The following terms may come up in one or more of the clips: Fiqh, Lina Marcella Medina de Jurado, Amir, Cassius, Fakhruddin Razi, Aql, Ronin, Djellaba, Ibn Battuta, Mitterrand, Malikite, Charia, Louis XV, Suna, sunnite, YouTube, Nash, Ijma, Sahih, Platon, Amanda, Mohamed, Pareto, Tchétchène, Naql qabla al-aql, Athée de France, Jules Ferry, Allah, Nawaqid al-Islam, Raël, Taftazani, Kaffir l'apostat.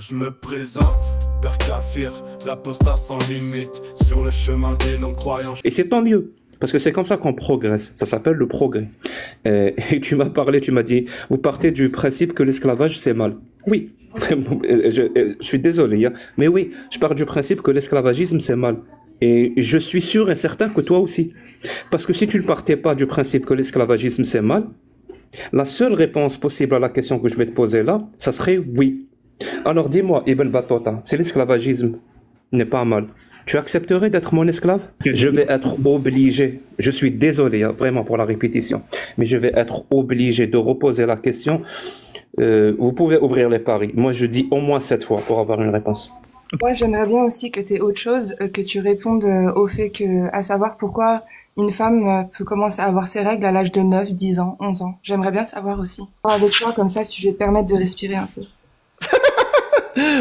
Je me présente, car Kaffir l'apostat sans limite, sur le chemin des non-croyants. Et c'est tant mieux, parce que c'est comme ça qu'on progresse, ça s'appelle le progrès. Et tu m'as parlé, tu m'as dit, vous partez du principe que l'esclavage c'est mal. Oui, je suis désolé, hein. Mais oui, je pars du principe que l'esclavagisme c'est mal. Et je suis sûr et certain que toi aussi. Parce que si tu ne partais pas du principe que l'esclavagisme c'est mal, la seule réponse possible à la question que je vais te poser là, ça serait oui. Alors dis-moi, Ibn Battuta, si l'esclavagisme n'est pas mal, tu accepterais d'être mon esclave? Je vais être obligé, je suis désolé hein, vraiment pour la répétition, mais je vais être obligé de reposer la question. Vous pouvez ouvrir les paris, moi je dis au moins 7 fois pour avoir une réponse. Moi j'aimerais bien aussi que tu aies autre chose, que tu répondes au fait que, à savoir pourquoi une femme peut commencer à avoir ses règles à l'âge de 9, 10 ans, 11 ans. J'aimerais bien savoir aussi. Avec toi comme ça, si je vais te permettre de respirer un peu.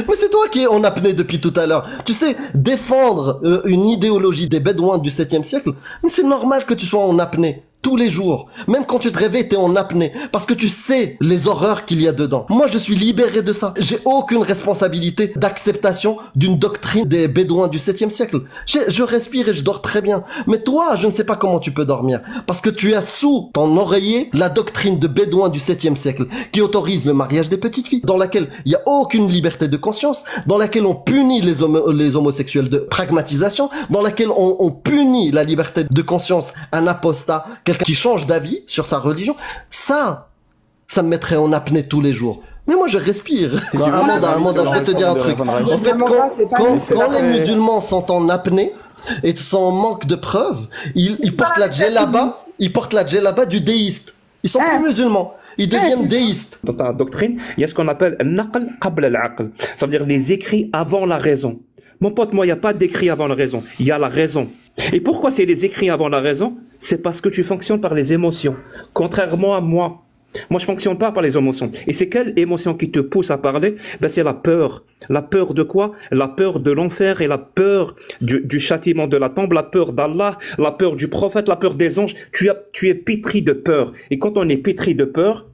Mais c'est toi qui es en apnée depuis tout à l'heure. Tu sais, défendre une idéologie des Bédouins du 7e siècle, mais c'est normal que tu sois en apnée. Tous les jours, même quand tu te réveilles, t'es en apnée, parce que tu sais les horreurs qu'il y a dedans. Moi, je suis libéré de ça. J'ai aucune responsabilité d'acceptation d'une doctrine des Bédouins du 7e siècle. Je respire et je dors très bien. Mais toi, je ne sais pas comment tu peux dormir, parce que tu as sous ton oreiller la doctrine de Bédouins du 7e siècle, qui autorise le mariage des petites filles, dans laquelle il n'y a aucune liberté de conscience, dans laquelle on punit les homosexuels de pragmatisation, dans laquelle on punit la liberté de conscience, un apostat, quelqu'un qui change d'avis sur sa religion, ça me mettrait en apnée tous les jours. Mais moi, je respire. Amanda, je vais te dire un truc. En fait, quand les musulmans sont en apnée et sont en manque de preuves, ils portent la djellaba, du déiste. Ils sont plus musulmans. Ils deviennent déistes. Dans ta doctrine, il y a ce qu'on appelle Naql qabla al-aql. Ça veut dire les écrits avant la raison. Mon pote, moi, il n'y a pas d'écrits avant la raison. Il y a la raison. Et pourquoi c'est les écrits avant la raison? C'est parce que tu fonctionnes par les émotions. Contrairement à moi. Moi, je ne fonctionne pas par les émotions. Et c'est quelle émotion qui te pousse à parler? Ben, c'est la peur. La peur de quoi? La peur de l'enfer et la peur du châtiment de la tombe, la peur d'Allah, la peur du prophète, la peur des anges. Tu es pétri de peur. Et quand on est pétri de peur,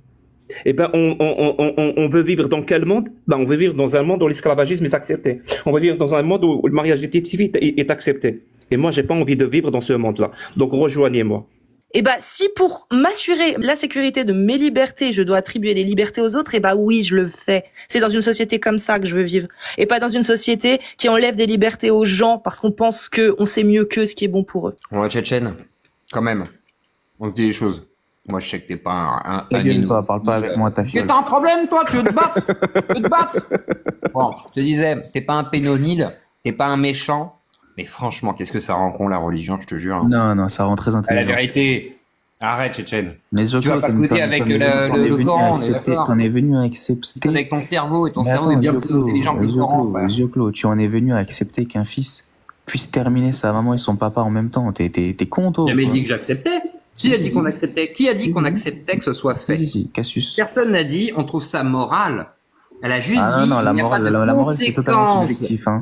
eh ben, on veut vivre dans quel monde? Ben, on veut vivre dans un monde où l'esclavagisme est accepté. On veut vivre dans un monde où le mariage des petites filles est accepté. Et moi, j'ai pas envie de vivre dans ce monde-là. Donc, rejoignez-moi. Eh ben, si pour m'assurer la sécurité de mes libertés, je dois attribuer les libertés aux autres, eh ben oui, je le fais. C'est dans une société comme ça que je veux vivre. Et pas dans une société qui enlève des libertés aux gens parce qu'on pense qu'on sait mieux qu'eux ce qui est bon pour eux. Ouais, Tchétchène, quand même, on se dit les choses. Moi, je sais que t'es pas un toi, parle pas avec moi, ta fille. T'as un problème, toi, tu veux te battre? Tu veux te battre? Bon, je te disais, t'es pas un pénonile, t'es pas un méchant. Mais franchement, qu'est-ce que ça rend con la religion, je te jure. Hein. Non, ça rend très intelligent. À la vérité, arrête, Tchétchène. Tu vas pas goûter avec le Coran, d'accord. T'en es venu à accepter. Avec ton cerveau, et ton cerveau est bien plus intelligent que le Coran. Dioclo, tu en es venu à accepter qu'un fils puisse terminer sa maman et son papa en même temps. T'es con, toi. J'avais dit que j'acceptais. Qui a dit qu'on acceptait? Qui a dit qu'on acceptait que ce soit fait? Cassius. Personne n'a dit, on trouve ça moral. Elle a juste dit qu'il n'y a pas de conséquences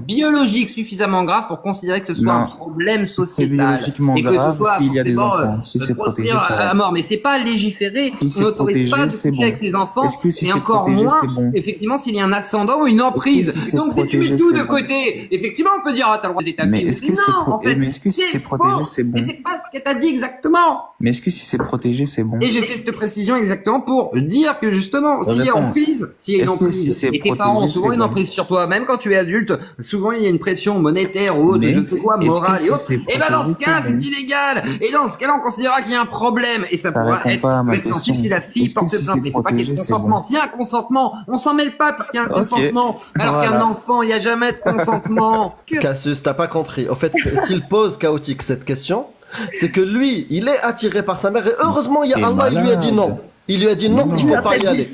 biologiques suffisamment graves pour considérer que ce soit un problème sociétal. Et que ce soit forcément protégé à mort. Mais c'est pas légiférer. On n'autorise pas de toucher avec les enfants. Et encore moins, effectivement, s'il y a un ascendant ou une emprise. Donc si tu mets tout de côté, effectivement, on peut dire, ah, t'as le droit d'établir. Mais est-ce que si c'est protégé, c'est bon? Mais c'est pas ce que t'as dit exactement. Mais est-ce que si c'est protégé, c'est bon? Et j'ai fait cette précision exactement pour dire que justement, s'il y a emprise, s'il y a une emprise, et tes parents ont souvent une emprise sur toi, même quand tu es adulte, souvent il y a une pression monétaire ou autre, je ne sais quoi, morale et autre. Et ben dans ce cas, c'est illégal. Et dans ce cas-là, on considérera qu'il y a un problème. Et ça pourra être prétentieux si la fille porte plainte. Il ne faut pas qu'il y ait de consentement. S'il y a un consentement, on s'en mêle pas puisqu'il y a un consentement. Alors qu'un enfant, il n'y a jamais de consentement. Cassius, t'as pas compris. En fait, s'il pose chaotique cette question, c'est que lui, il est attiré par sa mère et heureusement, il y a Allah, il lui a dit non. Il lui a dit non, il faut pas y aller.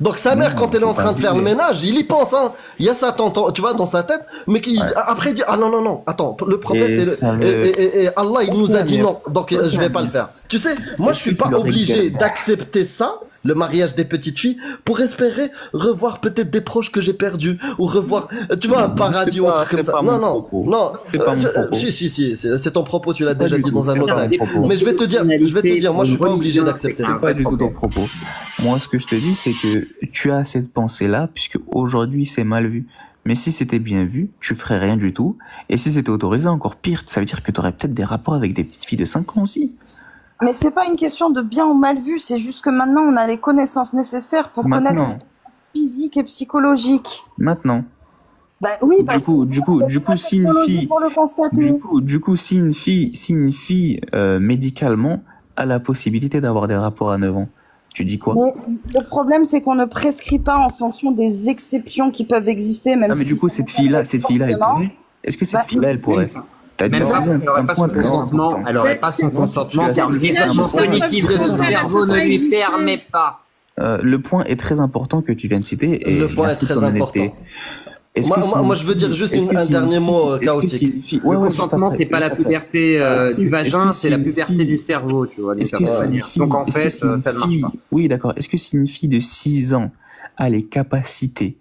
Donc sa mère, quand elle est en train de faire le ménage, il y pense, hein. Il y a ça, tu vois, dans sa tête, mais qui après il dit, ah non, attends, le prophète et Allah, il nous a dit non, donc je vais pas le faire. Tu sais, moi je suis pas obligé d'accepter ça le mariage des petites filles, pour espérer revoir peut-être des proches que j'ai perdus, ou revoir, tu vois, un paradis ou un truc comme ça. Non, non, non. Si, c'est ton propos, tu l'as déjà dit dans un autre live. Mais je vais te dire, moi je suis pas obligé d'accepter ça. C'est pas du tout ton propos. Moi, ce que je te dis, c'est que tu as cette pensée-là, puisque aujourd'hui c'est mal vu. Mais si c'était bien vu, tu ferais rien du tout. Et si c'était autorisé, encore pire, ça veut dire que tu aurais peut-être des rapports avec des petites filles de 5 ans aussi. Mais c'est pas une question de bien ou mal vu, c'est juste que maintenant on a les connaissances nécessaires pour connaître physique et psychologique. Maintenant. Bah oui, si une fille médicalement a la possibilité d'avoir des rapports à 9 ans. Tu dis quoi? Mais le problème, c'est qu'on ne prescrit pas en fonction des exceptions qui peuvent exister. Même mais si du coup, cette fille-là, elle pourrait. Est-ce que cette fille-là, elle pourrait? Même ça, elle n'aurait pas son consentement. Elle n'aurait pas son consentement car le développement cognitif de son cerveau ne lui permet pas. Le point est très important que tu viens de citer. Et le point est très important. Moi, je veux dire juste un dernier mot chaotique. Le consentement, c'est pas la puberté du vagin, c'est la puberté du cerveau, tu vois. Donc en fait, ça marche pas. Oui, d'accord. Est-ce que si une fille de 6 ans a les capacités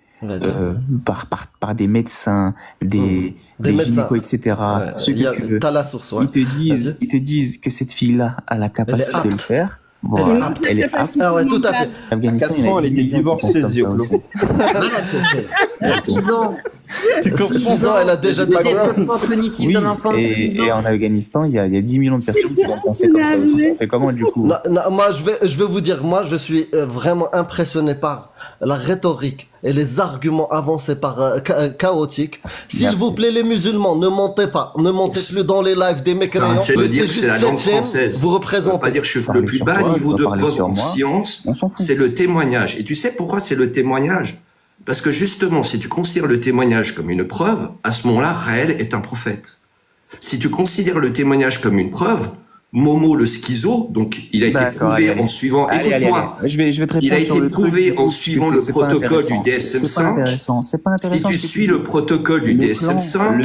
par des médecins, des gynécos, etc., ceux que tu veux, ils te disent que cette fille-là a la capacité de le faire? Voilà. Elle est apte. Ah ouais, tout à fait. Afghanistan, elle était divorcée. À 10 ans. Tu comprends, 6 ans, elle a déjà des développements cognitifs d'un enfant de 6 ans. Et en Afghanistan, il y a 10 millions de personnes qui vont penser comme ça aussi. On fait comment du coup? Moi, je vais vous dire, moi, je suis vraiment impressionné par la rhétorique et les arguments avancés par chaotique. S'il vous plaît, les musulmans, ne mentez pas. Ne mentez plus dans les lives des mécréants. C'est juste la langue française. Vous représentez. Pas dire je suis le plus bas niveau de conscience. C'est le témoignage. Et tu sais pourquoi c'est le témoignage? Parce que justement, si tu considères le témoignage comme une preuve, à ce moment-là, Raël est un prophète. Si tu considères le témoignage comme une preuve, Momo le schizo, donc il a été prouvé en suivant. Écoute-moi, il a été prouvé en suivant le protocole du DSM-5. C'est pas intéressant. Si tu suis le protocole du DSM-5,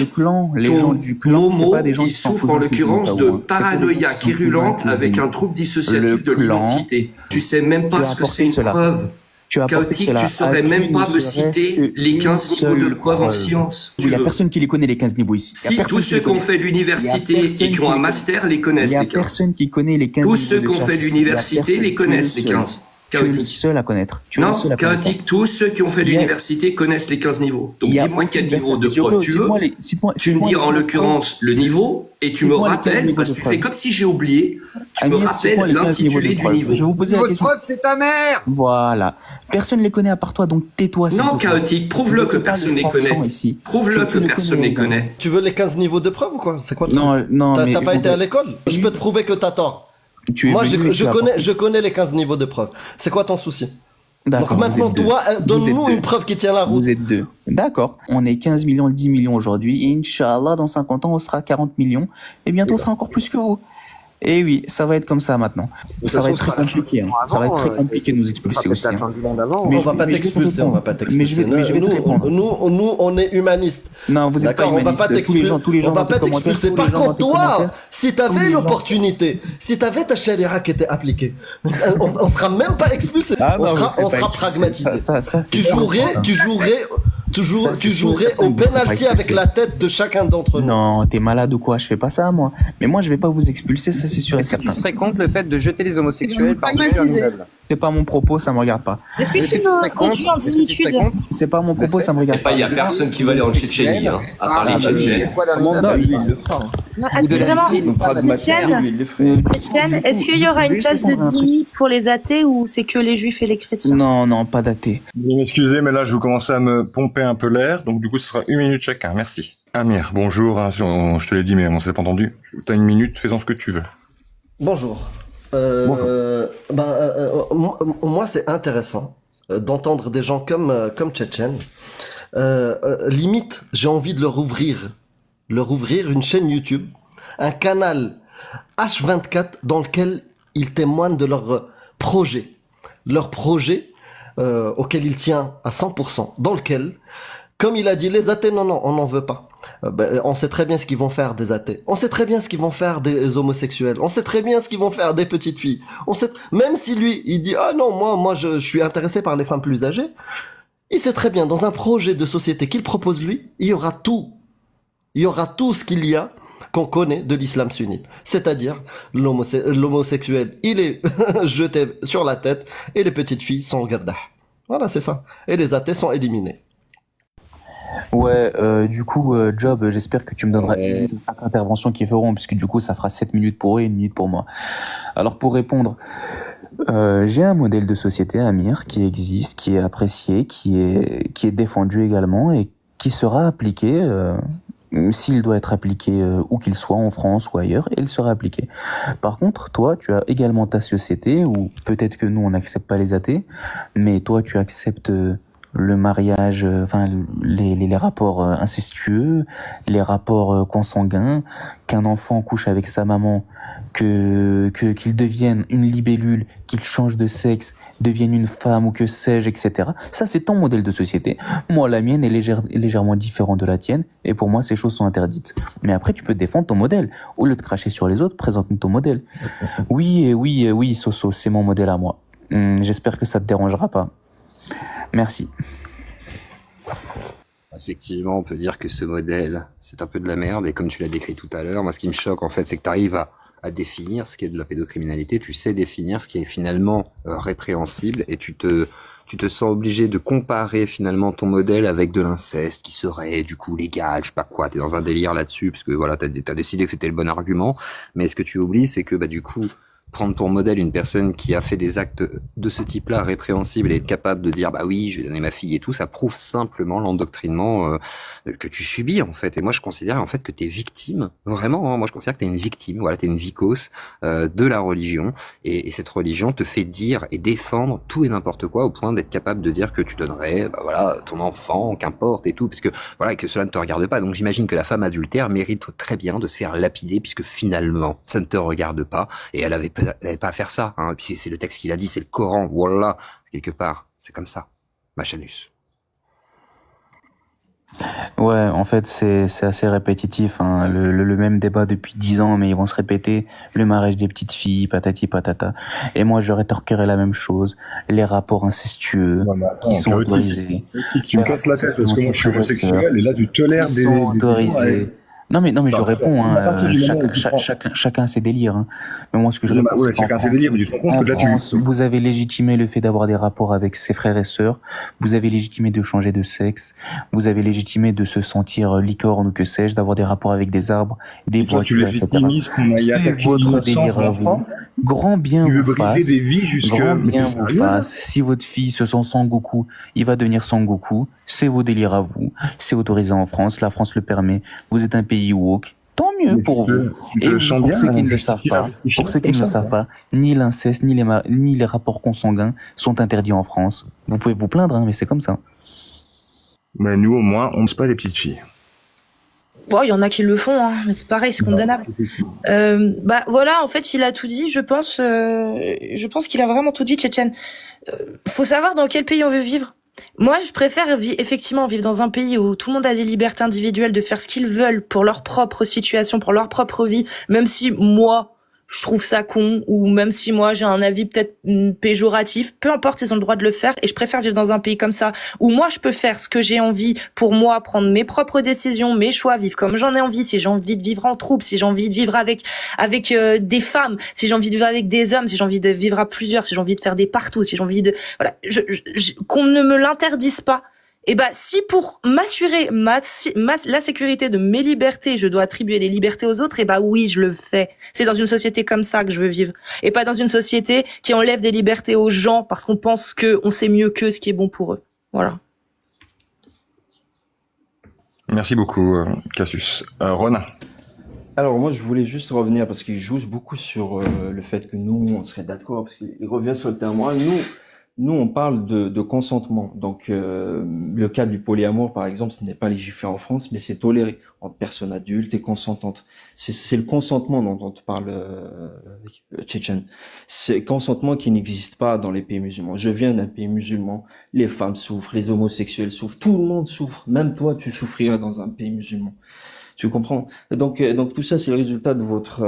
les gens du clan, c'est pas des gens qui souffrent en l'occurrence de paranoïa virulente avec un trouble dissociatif de l'identité. Tu sais même pas ce que c'est une preuve. Chaotique, tu saurais même pas me citer les 15 niveaux de preuve en sciences. Il n'y a personne qui les connaît, les 15 niveaux ici. Si tous ceux qui ont fait l'université et qui ont un master les connaissent, les 15. Il n'y a personne qui connaît les 15 niveaux de sciences. Tous ceux qui ont fait l'université les connaissent, les 15. Tu es seul à connaître. Non, chaotique, tous ceux qui ont fait l'université connaissent les 15 niveaux. Donc dis-moi quel niveau de preuve tu veux. Tu me dis en l'occurrence le niveau et tu me rappelles, parce que tu fais comme si j'ai oublié, tu me rappelles l'intitulé du niveau. Je vais vous poser la question. Preuve, c'est ta mère. Voilà. Personne ne les connaît à part toi, donc tais-toi. Non, chaotique, prouve-le que personne ne les connaît. Prouve-le que personne ne les connaît. Tu veux les 15 niveaux de preuve ou quoi? C'est quoi? Non, t'as pas été à l'école? Je peux te prouver que t'as tort. Moi, je connais les 15 niveaux de preuve. C'est quoi ton souci? Donc maintenant, toi, donne-nous une preuve qui tient la route. Vous êtes deux. D'accord. On est 15 millions, 10 millions aujourd'hui. Et Inch'Allah, dans 50 ans, on sera 40 millions. Et bientôt, on sera encore plus que vous. Et oui, ça va être comme ça maintenant. Ça va être très compliqué. Ça va être très compliqué de nous expulser aussi. On va pas t'expulser. On va pas t'expulser. Mais je vais te répondre. Nous, on est humanistes. Non, vous êtes pas humanistes. On va pas t'expulser. Par contre, toi, si t'avais l'opportunité, si t'avais ta charia qui était appliquée, on sera même pas expulsé. On sera pragmatisé. Tu jouerais au pénalty avec la tête de chacun d'entre nous. Non, t'es malade ou quoi? Je fais pas ça, moi. Mais moi, je vais pas vous expulser, ça c'est sûr et certain. Tu serais contre le fait de jeter les homosexuels par dessus un immeuble? C'est pas mon propos, ça me regarde pas. Est-ce que tu serais contre? C'est pas mon propos, ça me regarde pas. Il y a personne qui va aller en Tchétchénie, à part les Tchétchènes. Amanda, lui, il le fera. Est-ce qu'il y aura une place de 10 pour les athées ou c'est que les juifs et les chrétiens? Non, non, pas d'athées. Excusez, mais là, je vous commence à me pomper un peu l'air, donc du coup, ce sera 1 minute chacun. Merci. Amir, bonjour. Je te l'ai dit, mais on s'est pas entendu. T'as 1 minute, fais-en ce que tu veux. Bonjour. Moi, c'est intéressant d'entendre des gens comme Tchétchène. Limite, j'ai envie de leur ouvrir une chaîne YouTube, un canal H24 dans lequel ils témoignent de leur projet auquel il tient à 100%, dans lequel Comme il a dit, les athées, non, non, on n'en veut pas. On sait très bien ce qu'ils vont faire des athées. On sait très bien ce qu'ils vont faire des homosexuels. On sait très bien ce qu'ils vont faire des petites filles. On sait, même si lui, il dit « Ah non, moi je suis intéressé par les femmes plus âgées », il sait très bien, dans un projet de société qu'il propose lui, il y aura tout. Il y aura tout ce qu'il y a qu'on connaît de l'islam sunnite. C'est-à-dire, l'homosexuel, il est jeté sur la tête et les petites filles sont gardah. Voilà, c'est ça. Et les athées sont éliminés. Ouais, du coup, Job, j'espère que tu me donneras une intervention qu'ils feront, puisque du coup, ça fera 7 minutes pour eux et 1 minute pour moi. Alors, pour répondre, j'ai un modèle de société, Amir, qui existe, qui est apprécié, qui est défendu également et qui sera appliqué, s'il doit être appliqué, où qu'il soit, en France ou ailleurs, il sera appliqué. Par contre, toi, tu as également ta société, où peut-être que nous, on n'accepte pas les athées, mais toi, tu acceptes... le mariage, enfin les rapports incestueux, les rapports consanguins, qu'un enfant couche avec sa maman, qu'il devienne une libellule, qu'il change de sexe, devienne une femme ou que sais-je, etc. Ça, c'est ton modèle de société. Moi, la mienne est légèrement différente de la tienne, et pour moi, ces choses sont interdites. Mais après, tu peux défendre ton modèle. Au lieu de cracher sur les autres, présente-nous ton modèle. Oui, Soso, c'est mon modèle à moi. J'espère que ça te dérangera pas. Merci. Effectivement, on peut dire que ce modèle, c'est un peu de la merde, et comme tu l'as décrit tout à l'heure, moi ce qui me choque en fait, c'est que tu arrives à définir ce qui est de la pédocriminalité, tu sais définir ce qui est finalement répréhensible, et tu te sens obligé de comparer finalement ton modèle avec de l'inceste, qui serait du coup légal, je sais pas quoi, t'es dans un délire là-dessus, parce que voilà, t'as décidé que c'était le bon argument, mais ce que tu oublies, c'est que bah du coup... prendre pour modèle une personne qui a fait des actes de ce type-là répréhensibles et être capable de dire « bah oui, je vais donner ma fille et tout », ça prouve simplement l'endoctrinement que tu subis en fait. Et moi je considère en fait que t'es victime, vraiment, hein, moi je considère que t'es une victime, voilà, t'es une vicose de la religion, et cette religion te fait dire et défendre tout et n'importe quoi au point d'être capable de dire que tu donnerais bah, voilà, ton enfant, qu'importe et tout, puisque voilà, que cela ne te regarde pas. Donc j'imagine que la femme adultère mérite très bien de se faire lapider puisque finalement ça ne te regarde pas, et elle avait n'avait pas à faire ça, hein. Puis c'est le texte qu'il a dit, c'est le Coran, voilà, quelque part, c'est comme ça, Machanus. Ouais, en fait, c'est assez répétitif, hein. Le même débat depuis 10 ans, mais ils vont se répéter, le mariage des petites filles, patati patata, et moi je rétorquerai la même chose, les rapports incestueux, voilà, qui sont autorisés. Tu me casses la tête, parce que moi je suis homosexuel, et là tu tolères des... autorisés. Non mais je réponds, hein, chacun ses délires. Hein. Mais moi ce que je réponds, ouais, chacun ses délires, mais tu te rends compte que là tu... Vous avez légitimé le fait d'avoir des rapports avec ses frères et sœurs, vous avez légitimé de changer de sexe, vous avez légitimé de se sentir licorne ou que sais-je, d'avoir des rapports avec des arbres, des voitures, etc. C'est votre délire à vous. Grand bien vous fasse. Grand bien vous fasse. Si votre fille se sent Sangoku, il va devenir Sangoku. C'est vos délires à vous. C'est autorisé en France. La France le permet. Vous êtes un pays woke. Tant mieux pour vous. Et pour ceux qui ne le savent pas, ni l'inceste, ni les rapports consanguins sont interdits en France. Vous pouvez vous plaindre, hein, mais c'est comme ça. Mais nous, au moins, on ne se pas des petites filles. Bon, il y en a qui le font, hein, mais c'est pareil, c'est condamnable. Bah voilà, en fait, il a tout dit. Je pense qu'il a vraiment tout dit, Tchétchène. Faut savoir dans quel pays on veut vivre. Moi, je préfère effectivement vivre dans un pays où tout le monde a des libertés individuelles de faire ce qu'ils veulent pour leur propre situation, pour leur propre vie, même si moi, je trouve ça con, ou même si moi, j'ai un avis peut-être péjoratif, peu importe, ils ont le droit de le faire, et je préfère vivre dans un pays comme ça, où moi, je peux faire ce que j'ai envie pour moi, prendre mes propres décisions, mes choix, vivre comme j'en ai envie, si j'ai envie de vivre en troupe, si j'ai envie de vivre avec des femmes, si j'ai envie de vivre avec des hommes, si j'ai envie de vivre à plusieurs, si j'ai envie de faire des partout, si j'ai envie de... Voilà, qu'on ne me l'interdise pas. Et bah, si pour m'assurer la sécurité de mes libertés, je dois attribuer les libertés aux autres, et bah oui, je le fais. C'est dans une société comme ça que je veux vivre. Et pas dans une société qui enlève des libertés aux gens parce qu'on pense qu'on sait mieux qu'eux ce qui est bon pour eux. Voilà. Merci beaucoup, Cassius. Ronin. Alors moi, je voulais juste revenir parce qu'il joue beaucoup sur le fait que nous, on serait d'accord, parce qu'il revient sur le terme. Nous... nous on parle de consentement. Donc le cas du polyamour par exemple, ce n'est pas légiféré en France, mais c'est toléré entre personnes adultes et consentantes. C'est le consentement dont on parle, Tchétchène. C'est consentement qui n'existe pas dans les pays musulmans. Je viens d'un pays musulman, les femmes souffrent, les homosexuels souffrent, tout le monde souffre, même toi tu souffriras dans un pays musulman. Tu comprends? Donc tout ça c'est le résultat de votre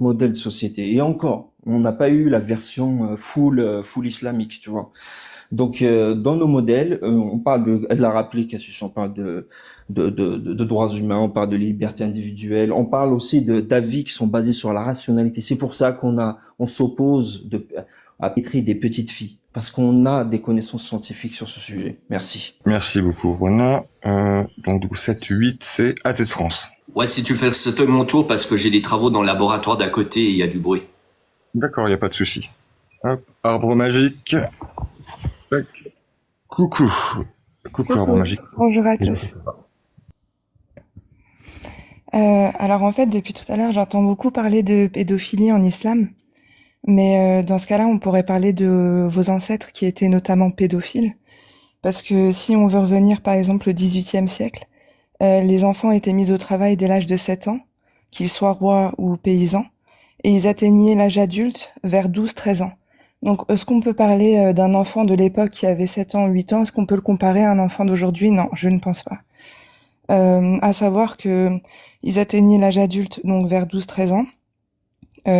modèle de société. Et encore, on n'a pas eu la version full islamique, tu vois. Donc dans nos modèles, on parle de, elle l'a rappelé, Cassius, on parle de droits humains, on parle de liberté individuelle, on parle aussi d'avis qui sont basés sur la rationalité. C'est pour ça qu'on s'oppose à pétrir des petites filles, parce qu'on a des connaissances scientifiques sur ce sujet. Merci. Merci beaucoup, Rona. Donc, 7-8, c'est Athée de France. Ouais, si tu fais c'était mon tour, parce que j'ai des travaux dans le laboratoire d'à côté et il y a du bruit. D'accord, il n'y a pas de souci. Hop, arbre magique. Tac. Coucou. Coucou, arbre magique. Bonjour à tous. Alors, en fait, depuis tout à l'heure, j'entends beaucoup parler de pédophilie en islam. Mais dans ce cas-là, on pourrait parler de vos ancêtres qui étaient notamment pédophiles. Parce que si on veut revenir, par exemple, au XVIIIe siècle, les enfants étaient mis au travail dès l'âge de 7 ans, qu'ils soient rois ou paysans, et ils atteignaient l'âge adulte vers 12-13 ans. Donc, est-ce qu'on peut parler d'un enfant de l'époque qui avait 7 ans, 8 ans? Est-ce qu'on peut le comparer à un enfant d'aujourd'hui? Non, je ne pense pas. À savoir que ils atteignaient l'âge adulte donc vers 12-13 ans.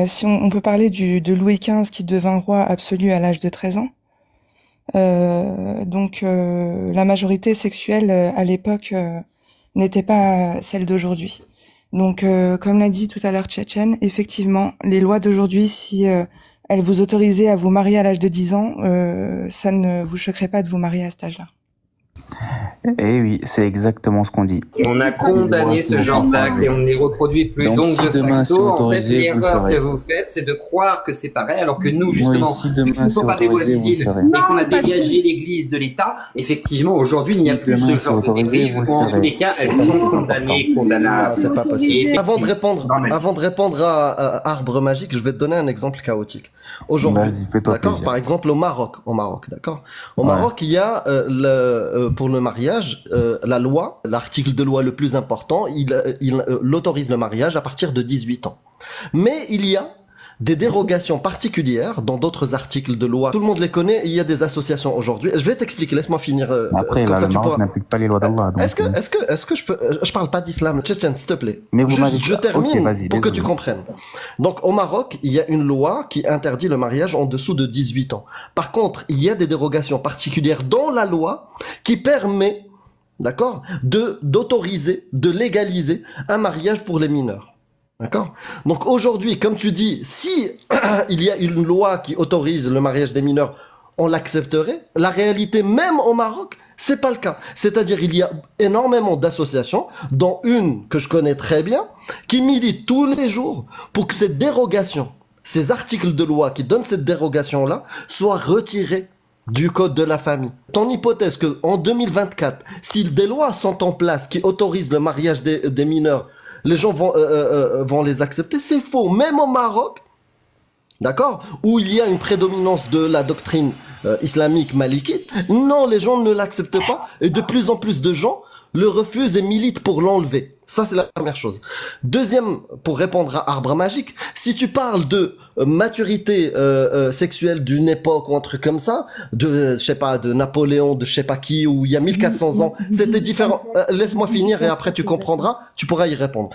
Si on peut parler de Louis XV qui devint roi absolu à l'âge de 13 ans. Donc la majorité sexuelle à l'époque n'était pas celle d'aujourd'hui. Donc comme l'a dit tout à l'heure Tchétchène, effectivement, les lois d'aujourd'hui, si elles vous autorisaient à vous marier à l'âge de 10 ans, ça ne vous choquerait pas de vous marier à cet âge-là. Eh oui, c'est exactement ce qu'on dit. On a condamné ce genre d'acte et on ne les reproduit plus. Donc, de facto, en fait, l'erreur que vous faites, c'est de croire que c'est pareil, alors que nous, justement, nous ne sommes pas des lois civiles et qu'on a dégagé l'Église de l'État. Effectivement, aujourd'hui, il n'y a plus ce genre de dérive. En tous les cas, elles sont condamnées, condamnables. Avant de répondre à Arbre Magique, je vais te donner un exemple chaotique. Aujourd'hui, d'accord. Par exemple, au Maroc, d'accord. Au Maroc, il y a pour le mariage, la loi, l'article de loi le plus important, il autorise le mariage à partir de 18 ans. Mais il y a des dérogations particulières dans d'autres articles de loi. Tout le monde les connaît, il y a des associations aujourd'hui. Je vais t'expliquer, laisse-moi finir. Après, comme là, ça, le Maroc n'applique pas les lois d'Allah. Est-ce que je peux... Je parle pas d'islam, Tchétchène, s'il te plaît. Mais je termine, okay, pour que tu comprennes. Donc, au Maroc, il y a une loi qui interdit le mariage en dessous de 18 ans. Par contre, il y a des dérogations particulières dans la loi qui permet, d'accord, d'autoriser, de légaliser un mariage pour les mineurs. D'accord? Donc aujourd'hui, comme tu dis, si il y a une loi qui autorise le mariage des mineurs, on l'accepterait. La réalité, même au Maroc, c'est pas le cas. C'est-à-dire, il y a énormément d'associations, dont une que je connais très bien, qui militent tous les jours pour que cette dérogation, ces articles de loi qui donnent cette dérogation-là, soient retirés du code de la famille. Ton hypothèse que en 2024, si des lois sont en place qui autorisent le mariage des mineurs, les gens vont les accepter, c'est faux. Même au Maroc, d'accord, où il y a une prédominance de la doctrine islamique malikite, non, les gens ne l'acceptent pas et de plus en plus de gens le refusent et militent pour l'enlever. Ça, c'est la première chose. Deuxième, pour répondre à Arbre Magique, si tu parles de maturité sexuelle d'une époque ou un truc comme ça, je sais pas, de Napoléon, de je sais pas qui, où il y a 1400 ans, c'était différent. Laisse-moi finir et après tu comprendras, tu pourras y répondre.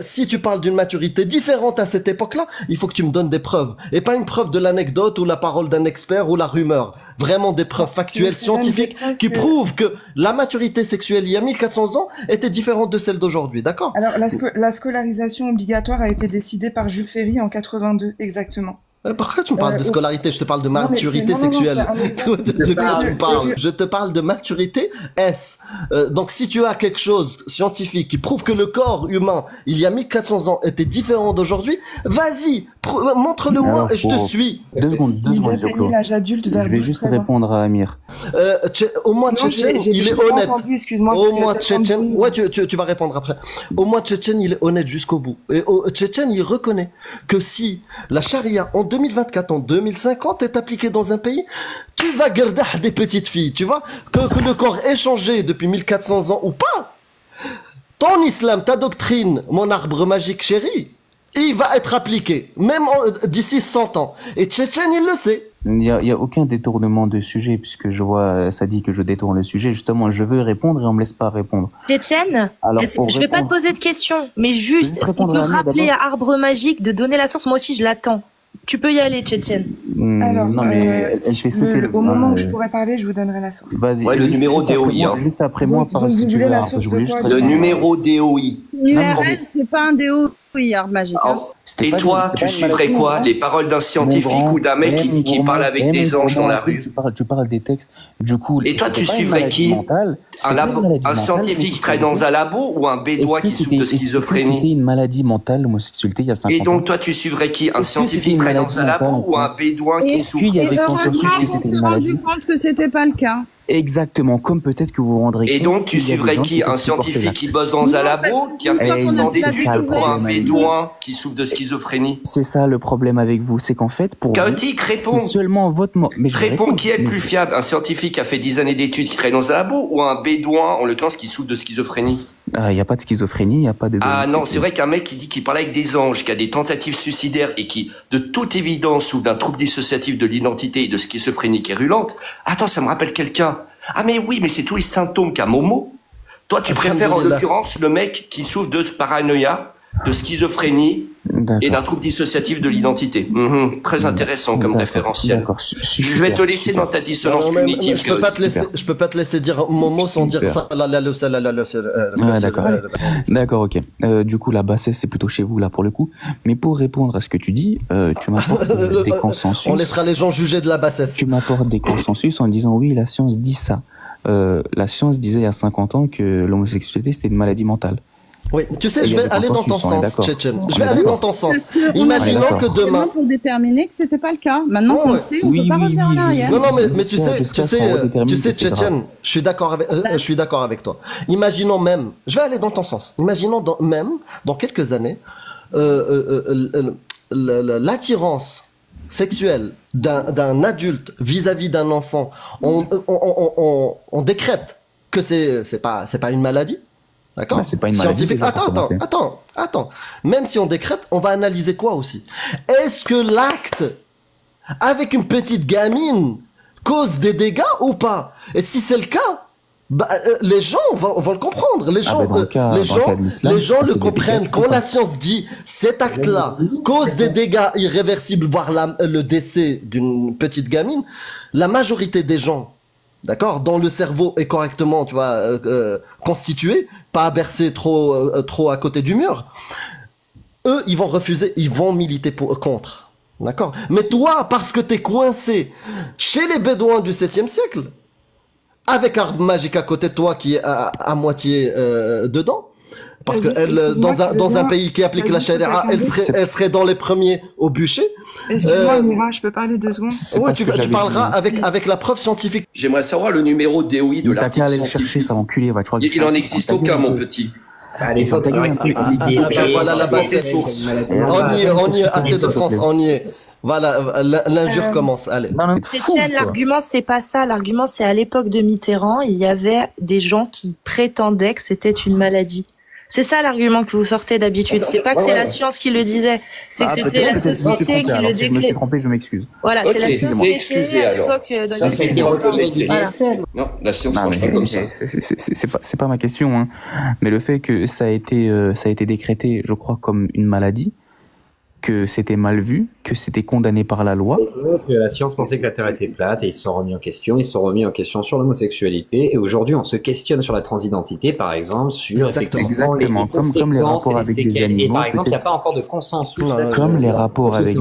Si tu parles d'une maturité différente à cette époque-là, il faut que tu me donnes des preuves. Et pas une preuve de l'anecdote ou la parole d'un expert ou la rumeur. Vraiment des preuves factuelles, scientifiques, qui prouvent que la maturité sexuelle il y a 1400 ans était différente de celle d'aujourd'hui. D'accord. Alors la scolarisation obligatoire a été décidée par Jules Ferry en 82, exactement. Pourquoi tu me parles de scolarité? Je te parle de maturité sexuelle. De quoi tu me parles? Je te parle de maturité S. Donc si tu as quelque chose scientifique qui prouve que le corps humain, il y a 1400 ans, était différent d'aujourd'hui, vas-y, montre-le-moi et je te suis. Deux secondes, je vais juste répondre à Amir. Au moins Tchétchène, il est honnête. Au moins Tchétchène, ouais, tu vas répondre après. Au moins Tchétchène, il est honnête jusqu'au bout. Et Tchétchène, il reconnaît que si la charia en 2024, en 2050, est appliqué dans un pays, tu vas garder des petites filles, tu vois, que le corps ait changé depuis 1400 ans ou pas. Ton islam, ta doctrine, mon arbre magique chéri, il va être appliqué, même d'ici 100 ans. Et Tchétchène, il le sait. Il n'y a aucun détournement de sujet, puisque je vois, ça dit que je détourne le sujet. Justement, je veux répondre et on ne me laisse pas répondre. Tchétchène, je ne vais pas te poser de questions, mais juste, est-ce qu'on peut rappeler à Arbre Magique de donner la source? Moi aussi, je l'attends. Tu peux y aller, Tchétchène. Alors, non, mais si au moment où je pourrais parler, je vous donnerai la source. Vas-y. Ouais, le numéro DOI. Hein. Juste après moi, par si tu veux. Le numéro DOI. L'URL, c'est pas un DOI, Arbre Magique. Et toi, tu suivrais quoi? Les paroles d'un scientifique ou d'un mec qui parle avec des anges dans la rue? Tu parles des textes, du coup... Et toi, tu suivrais qui? Un scientifique qui travaille dans un labo ou un bédois qui souffre de schizophrénie? C'était une maladie mentale, l'homosexualité, il y a 50 ans. Et donc, toi, tu suivrais qui? Un scientifique qui travaille dans un labo ou un bédoin qui souffre de schizophrénie? Et heureusement, on s'est rendu compte que c'était pas le cas. Exactement, comme peut-être que vous vous rendrez compte. Et donc, tu suivrais qui? Un scientifique qui bosse dans un labo, qui a fait un bédouin qui souffre de schizophrénie? C'est ça le problème avec vous, c'est qu'en fait, pour Chaotique, réponds. C'est seulement votre mot. Réponds, qui est plus fiable? Un scientifique qui a fait 10 années d'études qui traîne dans un labo ou un bédouin, en l'occurrence, qui souffre de schizophrénie? Il n'y a pas de schizophrénie, il n'y a pas de... Ah non, c'est vrai qu'un mec qui dit qu'il parle avec des anges, qui a des tentatives suicidaires et qui, de toute évidence, souffre d'un trouble dissociatif de l'identité et de schizophrénie kérulente. Attends, ça me rappelle quelqu'un. Ah mais oui, mais c'est tous les symptômes qu'a Momo. Toi, tu préfères en l'occurrence le mec qui souffre de paranoïa, de schizophrénie et d'un trouble dissociatif de l'identité. Très intéressant comme référentiel. Je vais te laisser dans ta dissonance cognitive. Je peux pas te laisser dire Momo sans dire ça. D'accord, ok. Du coup, la bassesse, c'est plutôt chez vous, là, pour le coup. Mais pour répondre à ce que tu dis, tu m'apportes des consensus. On laissera les gens juger de la bassesse. Tu m'apportes des consensus en disant, oui, la science dit ça. La science disait il y a 50 ans que l'homosexualité, c'était une maladie mentale. Oui, tu sais, je vais aller dans ton sens, Tchétchène. Je vais aller dans ton sens. Imaginons que demain... pour déterminer que c'était pas le cas. Maintenant qu'on le sait, on peut pas revenir en arrière. Non, non, mais tu sais, Tchétchène, je suis d'accord avec toi. Imaginons même, je vais aller dans ton sens. Imaginons même, dans quelques années, l'attirance sexuelle d'un adulte vis-à-vis d'un enfant, on décrète que c'est pas une maladie. D'accord? C'est pas une maladie. Attends. Même si on décrète, on va analyser quoi aussi? Est-ce que l'acte avec une petite gamine cause des dégâts ou pas? Et si c'est le cas, bah, les gens vont le comprendre. Les gens, le comprennent. Quand la science dit cet acte-là cause des dégâts irréversibles, voire le décès d'une petite gamine, la majorité des gens, d'accord, dont le cerveau est correctement, tu vois, constitué, pas bercé trop à côté du mur, eux, ils vont refuser, ils vont militer contre, d'accord. Mais toi, parce que t'es coincé chez les Bédouins du 7e siècle, avec Arbre Magique à côté de toi qui est à moitié dedans, parce que elle, dans un pays qui applique la charia, elle serait dans les premiers au bûcher. Excuse-moi, Amira, je peux parler 2 secondes? Ouais, tu parleras avec la preuve scientifique. J'aimerais savoir le numéro DOI de l'article. T'as qu'à aller le chercher, ça enculé, va. Il en existe aucun, mon petit. Allez, faut t'aller un truc. Voilà la base des sources. On y est, Athée de France, on y est. Voilà, l'injure commence, allez. L'argument, c'est pas ça. L'argument, c'est à l'époque de Mitterrand, il y avait des gens qui prétendaient que c'était une maladie. C'est ça l'argument que vous sortez d'habitude. C'est pas que c'est la science qui le disait, c'est que c'était la société qui le déclarait. Je me suis trompé, je m'excuse. Voilà, c'est la société. Excusez alors. Ça c'est qui reconnaît les DSM. Non, la science marche pas comme ça. C'est pas ma question, hein. Mais le fait que ça a été décrété, je crois, comme une maladie, que c'était mal vu, que c'était condamné par la loi. La science pensait que la Terre était plate et ils se sont remis en question. Ils se sont remis en question sur l'homosexualité et aujourd'hui on se questionne sur la transidentité, par exemple, sur exactement comme les rapports avec les animaux. Et par exemple, il n'y a pas encore de consensus. Comme les rapports avec les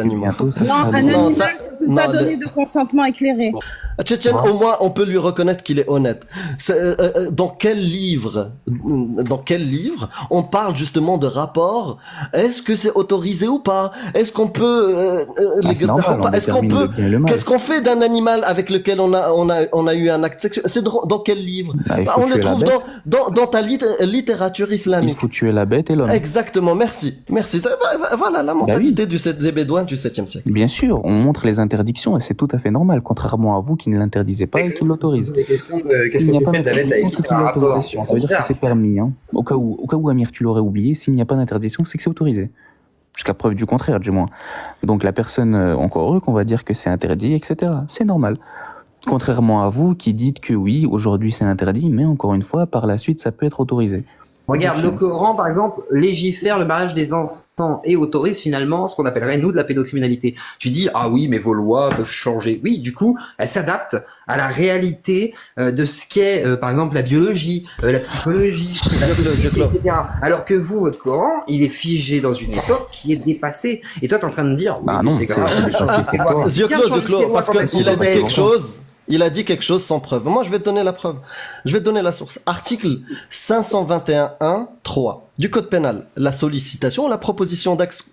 animaux. Non, un animal ne peut pas donner de consentement éclairé. Tchétchène, au moins, on peut lui reconnaître qu'il est honnête. Dans quel livre on parle justement de rapport? Est-ce que c'est autorisé ou pas? Est-ce qu'on peut Qu'est-ce qu'on fait d'un animal avec lequel on a eu un acte sexuel? C'est dans quel livre? On le trouve dans ta littérature islamique. Il faut tuer la bête et l'homme. Exactement. Merci. Voilà la mentalité des Bédouins du 7e siècle. Bien sûr, on montre les interdictions et c'est tout à fait normal, contrairement à vous qui ne l'interdisez pas et qui l'autorisez. Qu'est-ce que tu fais d'Alette? Ça veut dire que c'est permis. Hein. Au cas où, Amir, tu l'aurais oublié, s'il n'y a pas d'interdiction, c'est que c'est autorisé. Jusqu'à preuve du contraire, du moins. Donc la personne, encore heureux qu'on va dire que c'est interdit, etc. C'est normal. Contrairement à vous qui dites que oui, aujourd'hui c'est interdit, mais encore une fois, par la suite, ça peut être autorisé. Regarde, le Coran, par exemple, légifère le mariage des enfants et autorise finalement ce qu'on appellerait, nous, de la pédocriminalité. Tu dis, ah oui, mais vos lois peuvent changer. Oui, du coup, elles s'adaptent à la réalité de ce qu'est, par exemple, la biologie, la psychologie, la société, etc. Alors que vous, votre Coran, il est figé dans une époque qui est dépassée. Et toi, t'es en train de dire, oui, bah non, c'est grave. Yeux clos, parce qu'il a dit quelque chose. Il a dit quelque chose sans preuve. Moi, je vais te donner la preuve. Je vais te donner la source. Article 521.1.3 du Code pénal. La sollicitation ou la proposition d'actes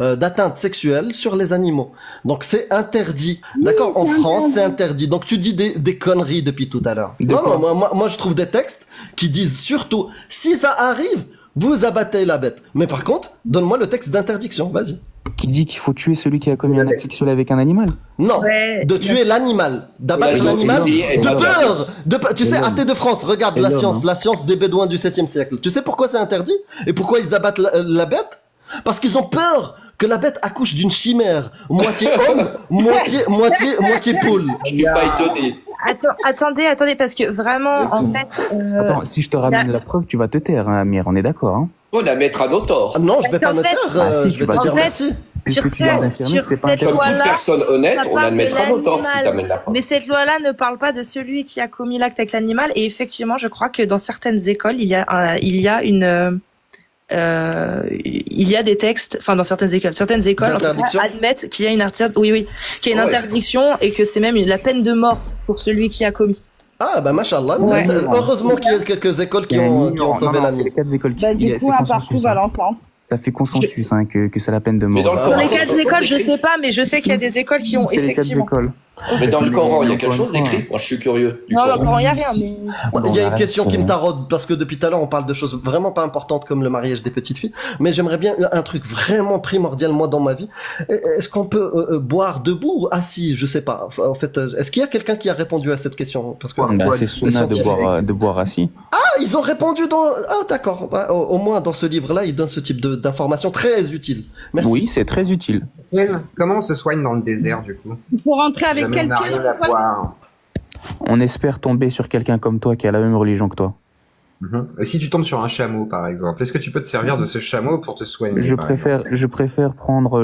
d'atteinte sexuelle sur les animaux. Donc, c'est interdit. Oui, d'accord? En France, c'est interdit. Donc, tu dis des conneries depuis tout à l'heure. Moi, je trouve des textes qui disent surtout, si ça arrive, vous abattez la bête. Mais par contre, donne-moi le texte d'interdiction. Vas-y. Qui dit qu'il faut tuer celui qui a commis un acte sexuel avec un animal? Non, ouais, de tuer l'animal, d'abattre l'animal, de peur. Tu sais, Athée de France, regarde la science des Bédouins du 7e siècle. Tu sais pourquoi c'est interdit? Et pourquoi ils abattent la bête? Parce qu'ils ont peur que la bête accouche d'une chimère, moitié homme, moitié poule. Je suis pas étonné. Attendez, parce que vraiment, en fait... Attends, si je te ramène la preuve, tu vas te taire, hein, Amir, on est d'accord, hein? On la mettre à notre tort. Non, je vais pas notre tort. Ah si, tu vas dire merci. Comme toute personne honnête, on la mettre à notre tort si t'amènes la preuve. Mais cette loi-là ne parle pas de celui qui a commis l'acte avec l'animal. Et effectivement, je crois que dans certaines écoles, il y a des textes, enfin dans certaines écoles en fait, admettent qu'il y a une interdiction, et que c'est même la peine de mort pour celui qui a commis. Ah bah machallah, ouais. Heureusement qu'il y a quelques écoles qui ont sauvé la mise. Du coup, à part tout à l'enfant. Ça fait consensus hein, que c'est la peine de mort. Dans les quatre écoles, je sais pas, mais je sais qu'il y a des écoles qui ont effectivement. Mais dans le Coran, il y a quelque chose d'écrit? Moi, je suis curieux. Non, dans le Coran, il n'y a rien. Il y a une question qui me taraude, parce que depuis tout à l'heure, on parle de choses vraiment pas importantes comme le mariage des petites filles, mais j'aimerais bien un truc vraiment primordial, moi, dans ma vie. Est-ce qu'on peut boire debout ou assis? Je sais pas. En fait, est-ce qu'il y a quelqu'un qui a répondu à cette question? Parce que c'est Suna de boire assis. Ah, ils ont répondu dans... Ah, d'accord. Au moins, dans ce livre-là, ils donnent ce type d'informations très utiles. Merci. Oui, c'est très utile. Comment on se soigne dans le désert, du coup? Pour rentrer avec quelqu'un. On espère tomber sur quelqu'un comme toi qui a la même religion que toi. Et si tu tombes sur un chameau, par exemple, est-ce que tu peux te servir de ce chameau pour te soigner? Je préfère le prendre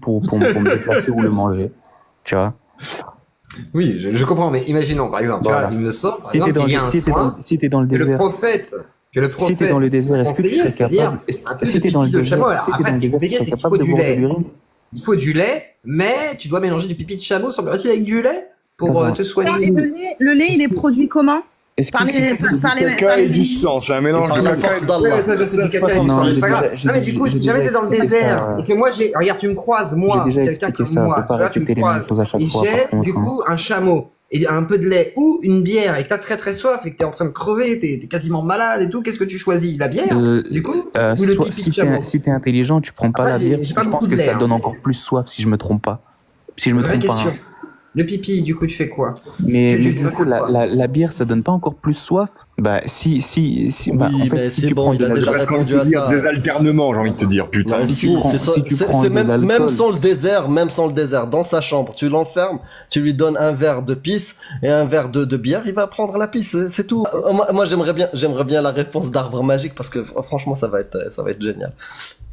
pour me déplacer ou le manger. Tu vois? Oui, je comprends, mais imaginons, par exemple, tu vois, il me semble, par exemple, il y a un soin. Si t'es dans le désert. Si t'es dans le désert, est-ce que tu serais capable? Si t'es dans le désert, c'est qu'il faut du lait. Il faut du lait, mais tu dois mélanger du pipi de chameau, semblerait-il, avec du lait pour te soigner. Le lait, il est produit commun? Par les caca et du sang, c'est un mélange de caca et du sang. Non mais du coup, si jamais t'es dans le désert et que moi j'ai, regarde, tu me croises moi, quelqu'un comme moi, tu me croises, et j'ai du coup un chameau et un peu de lait ou une bière et que t'as très très soif et que t'es en train de crever, t'es quasiment malade et tout, qu'est-ce que tu choisis? La bière, du coup, ou le pipi de chameau? Si t'es intelligent, tu prends pas la bière, je pense que ça donne encore plus soif si je me trompe pas. Si je me trompe pas. Le pipi, du coup, tu fais quoi? Mais du coup, la bière, ça donne pas encore plus soif? Bah, si, bah, en fait, si tu prends de des alternements, j'ai envie de te dire, putain. Même sans le désert, dans sa chambre, tu l'enfermes, tu lui donnes un verre de pisse et un verre de bière, il va prendre la pisse, c'est tout. Moi, j'aimerais bien la réponse d'Arbre magique parce que, franchement, ça va être génial.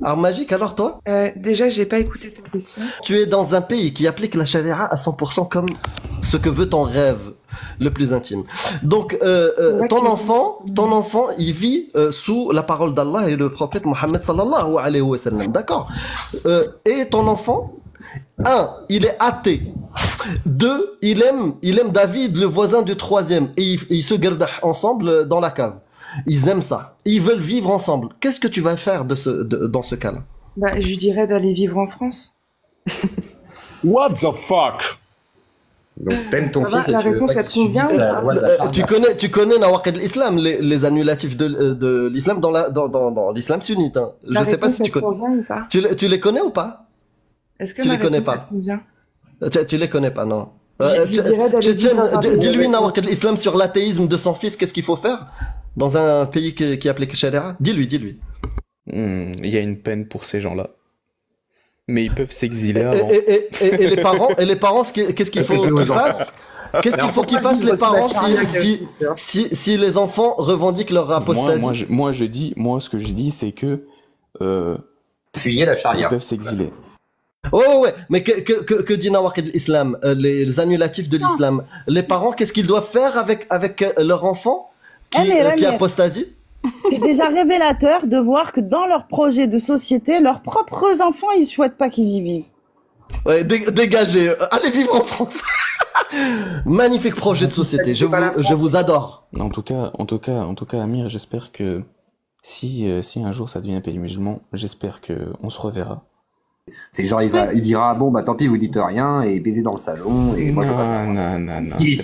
Arbre magique, alors toi? Déjà, j'ai pas écouté ta question. Tu es dans un pays qui applique la charia à 100% comme ce que veut ton rêve le plus intime. Donc, ton enfant, il vit sous la parole d'Allah et le prophète Mohamed sallallahu alayhi wa sallam, d'accord? Et ton enfant, 1, il est athée. 2, il aime David, le voisin du troisième. Et ils se gardent ensemble dans la cave. Ils aiment ça. Ils veulent vivre ensemble. Qu'est-ce que tu vas faire de dans ce cas-là? Bah, je dirais d'aller vivre en France. What the fuck? Donc, t'aimes ton fils et la tu réponse, veux pas qu'il subisse la loi de la femme. Tu connais Nawaqid al-Islam, les annulatifs de l'islam dans l'islam sunnite. Hein. Je ne sais pas si tu connais. Tu les connais ou pas? Est-ce que tu les connais pas? Tu les connais pas, non. Dis-lui Nawaqid al-Islam sur l'athéisme de son fils, qu'est-ce qu'il faut faire dans un pays qui est appelé Charia? Dis-lui. Il y a une peine pour ces gens-là. Mais ils peuvent s'exiler avant. Et les parents, qu'est-ce qu'il faut qu'ils fassent? Qu'est-ce qu'il faut qu'ils fassent les parents si les enfants revendiquent leur apostasie? Moi, ce que je dis, c'est que fuyez la charia. Ils peuvent s'exiler. Ouais. Mais que dit Nawaqid al-Islam, les annulatifs de l'islam? Les parents, qu'est-ce qu'ils doivent faire avec leur enfant qui apostasie? C'est déjà révélateur de voir que dans leur projet de société, leurs propres enfants, ils souhaitent pas qu'ils y vivent. Ouais, dégagez, allez vivre en France. Magnifique projet de société, je vous adore. En tout cas, Amir, j'espère que si un jour ça devient un pays musulman, j'espère qu'on se reverra. C'est genre il dira bon bah tant pis vous dites rien et baiser dans le salon et moi je vais faire. Non. Tu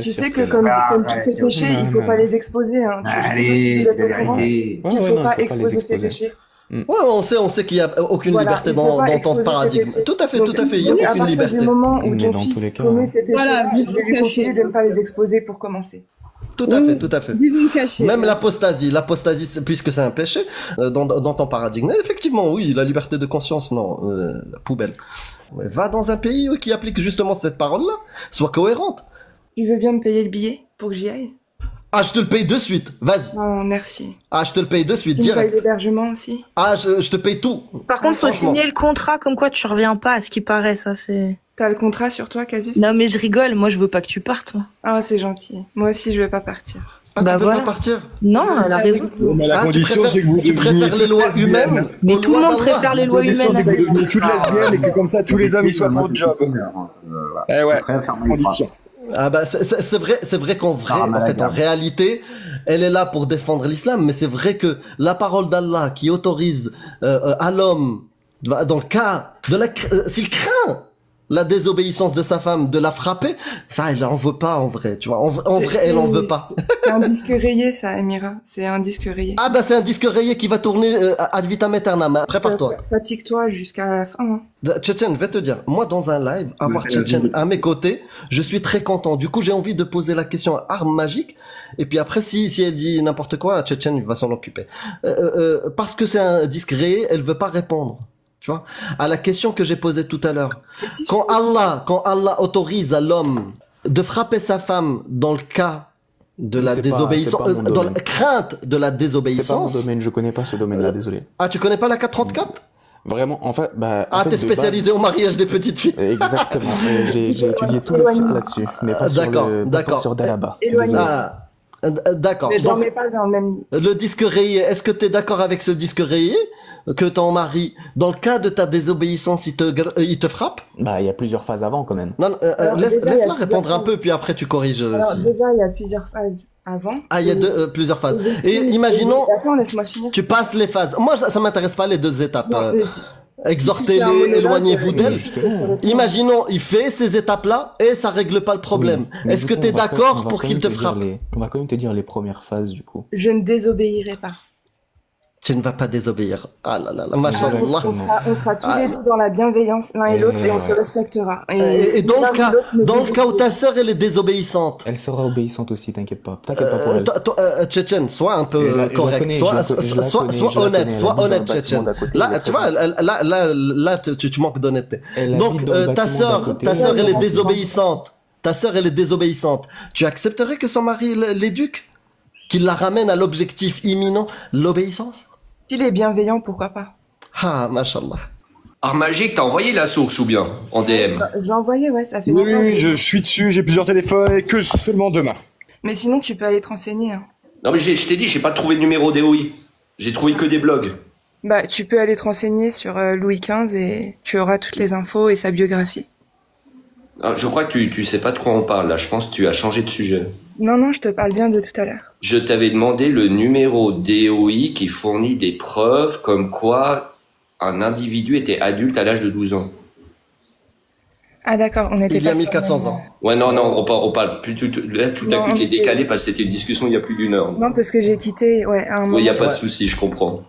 sais que comme tous tes péchés il faut pas les exposer. Hein. Je sais pas si vous êtes au courant qu'il faut pas exposer ses péchés. Ouais, on sait qu'il y a aucune liberté dans ton paradigme. Tout à fait, il y a aucune liberté. Du moment où ton fils commet ses péchés, je vais lui conseiller de ne pas les exposer pour commencer. Tout à fait. Même l'apostasie, puisque c'est un péché, dans ton paradigme. Effectivement, oui, la liberté de conscience, non, la poubelle. Mais va dans un pays qui applique justement cette parole-là, sois cohérente. Tu veux bien me payer le billet pour que j'y aille? Ah, je te le paye de suite, vas-y. Non, merci. Ah, je te le paye de suite, direct. Tu me payes l'hébergement aussi? Ah, je te paye tout. Par contre, faut signer le contrat, comme quoi tu reviens pas, à ce qui paraît, ça, c'est... T'as le contrat sur toi, Cassius? Non, mais je rigole, moi je veux pas que tu partes, moi. Ah, c'est gentil. Moi aussi, je veux pas partir. Ah, bah tu veux pas partir? Non, elle a raison. Mais la condition, c'est que vous... Tu préfères les lois humaines? Mais tout le monde préfère les lois humaines. C'est que vous devenez toutes lesbiennes et que comme ça, tous les hommes, ils soient pour le job. Eh ouais, ah bah c'est vrai qu'en vrai, en réalité, elle est là pour défendre l'islam, mais c'est vrai que la parole d'Allah qui autorise à l'homme, dans le cas de la, s'il craint la désobéissance de sa femme, de la frapper, ça elle en veut pas en vrai, tu vois, en vrai elle en veut pas. C'est un disque rayé ça, Amira, c'est un disque rayé. Ah bah c'est un disque rayé qui va tourner ad vitam aeternam, prépare-toi. Fatigue-toi jusqu'à la fin. Hein. Tchétchène, je vais te dire, moi dans un live, avoir Tchétchène à mes côtés, je suis très content. Du coup j'ai envie de poser la question à Arbre Magique, et puis après si elle dit n'importe quoi, Tchétchène il va s'en occuper. Parce que c'est un disque rayé, elle veut pas répondre. Tu vois, à la question que j'ai posée tout à l'heure. Si quand Allah autorise à l'homme de frapper sa femme dans le cas de la désobéissance, dans la crainte de la désobéissance. C'est pas mon domaine, je connais pas ce domaine-là, désolé. Ah, tu connais pas la 434? Vraiment, en fait, t'es spécialisé au mariage des petites filles. Exactement, j'ai étudié tout le film là-dessus, mais pas sur Djellaba. D'accord. Ne dormez pas dans le même lit. Le disque rayé, est-ce que t'es d'accord avec ce disque rayé? Que ton mari, dans le cas de ta désobéissance, il te frappe? Bah, il y a plusieurs phases avant, quand même. Non, laisse-la répondre un peu, puis après tu corriges. Alors, déjà, il y a plusieurs phases avant. Ah, il y a plusieurs phases. Et imaginons, tu passes les phases. Moi, ça m'intéresse pas les deux étapes. Exhortez-les, éloignez-vous d'elles. Imaginons, il fait ces étapes-là et ça règle pas le problème. Oui, est-ce que tu es d'accord pour qu'il te frappe? On va quand même te dire les premières phases, du coup. Je ne désobéirai pas. Tu ne vas pas désobéir. Ah là là, machallah. On sera tous les deux dans la bienveillance l'un et l'autre et on se respectera. Et dans le cas où ta sœur elle est désobéissante, elle sera obéissante aussi, t'inquiète pas. Tchétchène, sois un peu correct, sois honnête, Tchétchène. Là, tu vois, là tu manques d'honnêteté. Donc ta sœur elle est désobéissante. Tu accepterais que son mari l'éduque? Qu'il la ramène à l'objectif imminent, l'obéissance? S'il est bienveillant, pourquoi pas? Ah, mashallah. Arbre Magique, t'as envoyé la source ou bien? En DM? Je l'ai envoyé, ouais, ça fait longtemps. Oui, je suis dessus, j'ai plusieurs téléphones et que seulement demain. Mais sinon, tu peux aller te renseigner. Hein. Non, mais je t'ai dit, j'ai pas trouvé de numéro DOI. J'ai trouvé que des blogs. Bah, tu peux aller te renseigner sur Louis XV et tu auras toutes les infos et sa biographie. Ah, je crois que tu sais pas de quoi on parle là, je pense que tu as changé de sujet. Non, non, je te parle bien de tout à l'heure. Je t'avais demandé le numéro DOI qui fournit des preuves comme quoi un individu était adulte à l'âge de 12 ans. Ah d'accord, on était il y a 1400 ans. Ouais, non, non, on parle plus tout à coup, t'es décalé parce que c'était une discussion il y a plus d'une heure. Non, parce que j'ai quitté, ouais, à un moment. Il n'y a pas de souci, je comprends.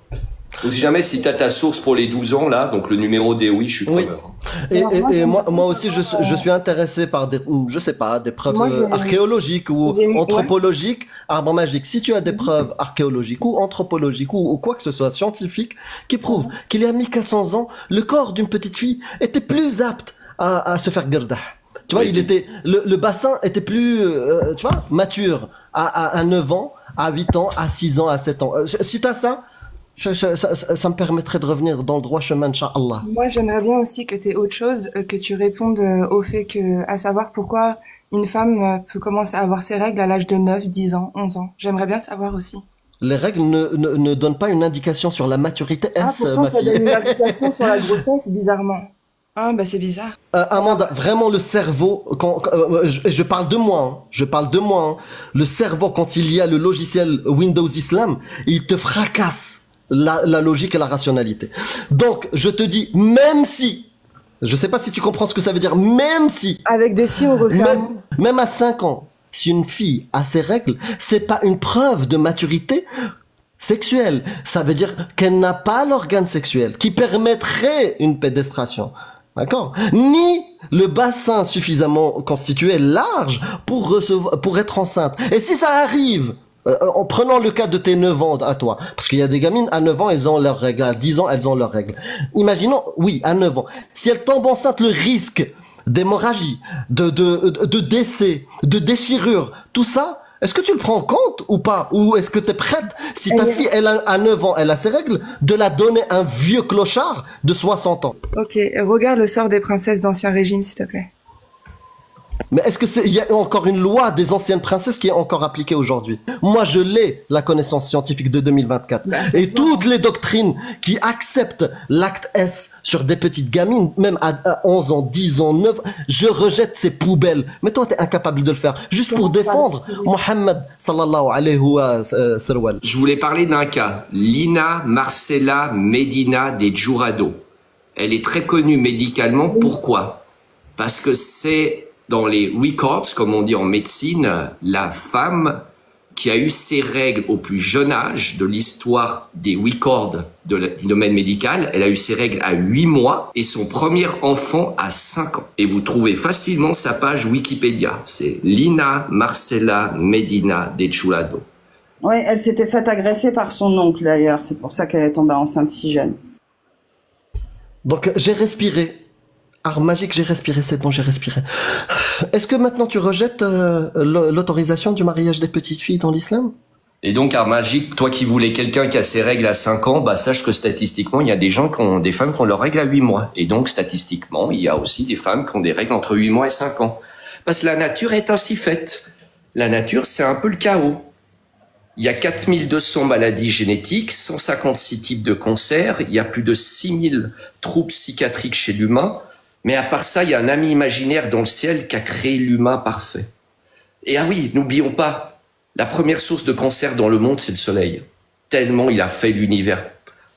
Donc si jamais, si tu as ta source pour les 12 ans, là, donc le numéro des oui, je suis preneur. Et moi aussi, je suis intéressé par des, je sais pas, des preuves archéologiques ou anthropologiques, arbre magique. Si tu as des preuves archéologiques ou anthropologiques ou quoi que ce soit, scientifiques, qui prouvent qu'il y a 1400 ans, le corps d'une petite fille était plus apte à se faire gardah. Tu vois, il était, le bassin était plus, tu vois, mature à 9 ans, à 8 ans, à 6 ans, à 7 ans. Si tu as ça, ça me permettrait de revenir dans le droit chemin, Inch'Allah. Moi, j'aimerais bien aussi que tu aies autre chose, que tu répondes au fait que, à savoir pourquoi une femme peut commencer à avoir ses règles à l'âge de 9, 10 ans, 11 ans. J'aimerais bien savoir aussi. Les règles ne donnent pas une indication sur la maturité. Ah, pourtant, ma fille. Ça donne une indication sur la grossesse, bizarrement. Ah, bah c'est bizarre. Amanda, vraiment le cerveau, je parle de moi, hein, le cerveau, quand il y a le logiciel Windows Islam, il te fracasse la logique et la rationalité. Donc, je te dis, même si, je sais pas si tu comprends ce que ça veut dire, même si... Avec des si, on refait... Même à 5 ans, si une fille a ses règles, c'est pas une preuve de maturité sexuelle. Ça veut dire qu'elle n'a pas l'organe sexuel qui permettrait une pédestration. D'accord? Ni le bassin suffisamment constitué large pour être enceinte. Et si ça arrive, en prenant le cas de tes 9 ans à toi, parce qu'il y a des gamines, à 9 ans, elles ont leurs règles, à 10 ans, elles ont leurs règles. Imaginons, oui, à 9 ans. Si elles tombent enceintes, le risque d'hémorragie, de décès, de déchirure, tout ça, est-ce que tu le prends en compte ou pas? Ou est-ce que tu es prête, si ta fille, elle a 9 ans, elle a ses règles, de la donner à un vieux clochard de 60 ans? Ok, regarde le sort des princesses d'Ancien Régime, s'il te plaît. Mais est-ce qu'il y a encore une loi des anciennes princesses qui est encore appliquée aujourd'hui? Moi, je l'ai, la connaissance scientifique de 2024. Bah, et ça, toutes les doctrines qui acceptent l'acte S sur des petites gamines, même à 11 ans, 10 ans, 9, je rejette ces poubelles. Mais toi, t'es incapable de le faire. Juste pour défendre Mohamed, sallallahu alayhi wa sallam. Je voulais parler d'un cas. Lina Marcella Medina de Jurado. Elle est très connue médicalement. Pourquoi? Parce que c'est... dans les records, comme on dit en médecine, la femme qui a eu ses règles au plus jeune âge de l'histoire des records du domaine médical, elle a eu ses règles à 8 mois et son premier enfant à 5 ans. Et vous trouvez facilement sa page Wikipédia. C'est Lina Marcella Medina de Jurado. Oui, elle s'était faite agresser par son oncle d'ailleurs. C'est pour ça qu'elle est tombée enceinte si jeune. Donc j'ai respiré. Arbre magique, j'ai respiré, c'est bon, j'ai respiré. Est-ce que maintenant tu rejettes l'autorisation du mariage des petites filles dans l'islam? Et donc, arbre magique, toi qui voulais quelqu'un qui a ses règles à 5 ans, bah, sache que statistiquement, il y a des gens qui ont des femmes qui ont leurs règles à 8 mois. Et donc, statistiquement, il y a aussi des femmes qui ont des règles entre 8 mois et 5 ans. Parce que la nature est ainsi faite. La nature, c'est un peu le chaos. Il y a 4200 maladies génétiques, 156 types de cancers, il y a plus de 6000 troubles psychiatriques chez l'humain. Mais à part ça, il y a un ami imaginaire dans le ciel qui a créé l'humain parfait. Et ah oui, n'oublions pas, la première source de cancer dans le monde, c'est le soleil. Tellement il a fait l'univers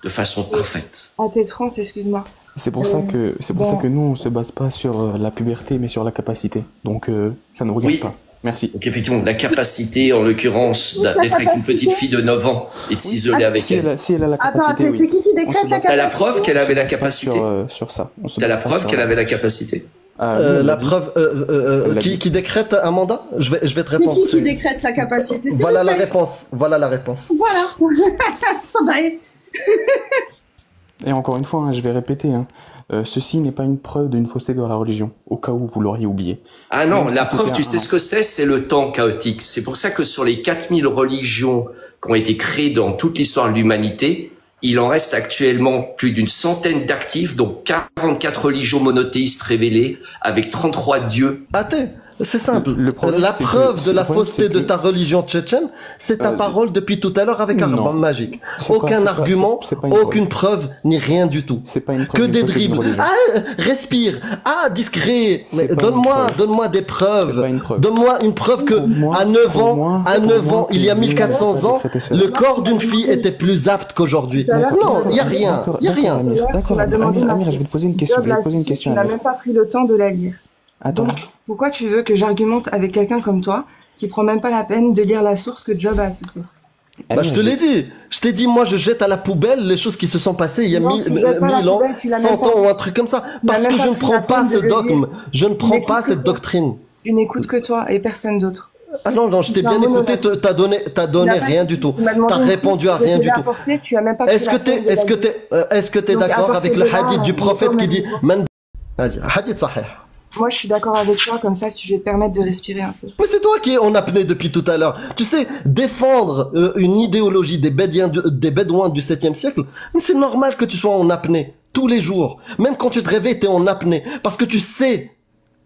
de façon parfaite. Athée de France, excuse-moi. C'est pour ça que nous, on ne se base pas sur la puberté, mais sur la capacité. Donc, ça ne nous regarde pas. Merci. Donc, effectivement, la capacité, en l'occurrence, d'être avec une petite fille de 9 ans et de s'isoler avec elle. Si elle a la capacité. Attends, c'est qui décrète la capacité? T'as la preuve qu'elle avait la capacité. Sur ça. T'as la preuve qu'elle avait la capacité. La preuve qui décrète, Amanda? Je vais te répondre. C'est qui décrète la capacité? Voilà la réponse. Voilà la réponse. Voilà. Et encore une fois, je vais répéter. Ceci n'est pas une preuve d'une fausseté dans la religion, au cas où vous l'auriez oublié. Ah non, la preuve, tu sais ce que c'est le temps chaotique. C'est pour ça que sur les 4000 religions qui ont été créées dans toute l'histoire de l'humanité, il en reste actuellement plus d'une centaine d'actifs, dont 44 religions monothéistes révélées, avec 33 dieux. Athée, C'est simple. La preuve de la fausseté de ta religion tchétchène, c'est ta parole depuis tout à l'heure avec un arbre magique. Aucun argument, aucune preuve, ni rien du tout. Que des dribbles. Ah, respire. Ah, discret. Donne-moi des preuves. Donne-moi une preuve que à 9 ans, il y a 1400 ans, le corps d'une fille était plus apte qu'aujourd'hui. Non, il n'y a rien. Il n'y a rien. D'accord, Amir, je vais te poser une question. Tu n'as même pas pris le temps de la lire. Attends. Donc, pourquoi tu veux que j'argumente avec quelqu'un comme toi qui prend même pas la peine de lire la source que Job a associée? Bah, je te l'ai dit. Je t'ai dit, moi, je jette à la poubelle les choses qui se sont passées il y a 1000 ans, 100 ans ou un truc comme ça. Parce que je ne prends pas ce dogme. Je ne prends pas cette doctrine. Tu n'écoutes que toi et personne d'autre. Ah non, non, je t'ai bien écouté, t'as donné rien du tout. T'as répondu à rien du tout. Est-ce que t'es d'accord avec le hadith du prophète qui dit... Vas-y, hadith sahih. Moi, je suis d'accord avec toi, comme ça, si je vais te permettre de respirer un peu. Mais c'est toi qui es en apnée depuis tout à l'heure. Tu sais, défendre une idéologie des Bédouins du 7e siècle, mais c'est normal que tu sois en apnée, tous les jours. Même quand tu te réveilles, t'es en apnée, parce que tu sais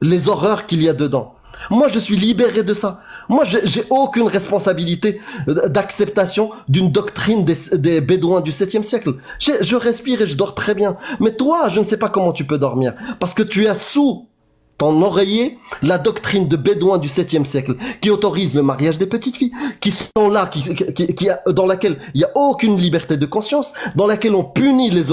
les horreurs qu'il y a dedans. Moi, je suis libéré de ça. Moi, j'ai aucune responsabilité d'acceptation d'une doctrine des Bédouins du 7e siècle. Je respire et je dors très bien. Mais toi, je ne sais pas comment tu peux dormir, parce que tu as sous ton oreiller la doctrine de Bédouins du 7e siècle qui autorise le mariage des petites filles, qui sont là, dans laquelle il n'y a aucune liberté de conscience, dans laquelle on punit les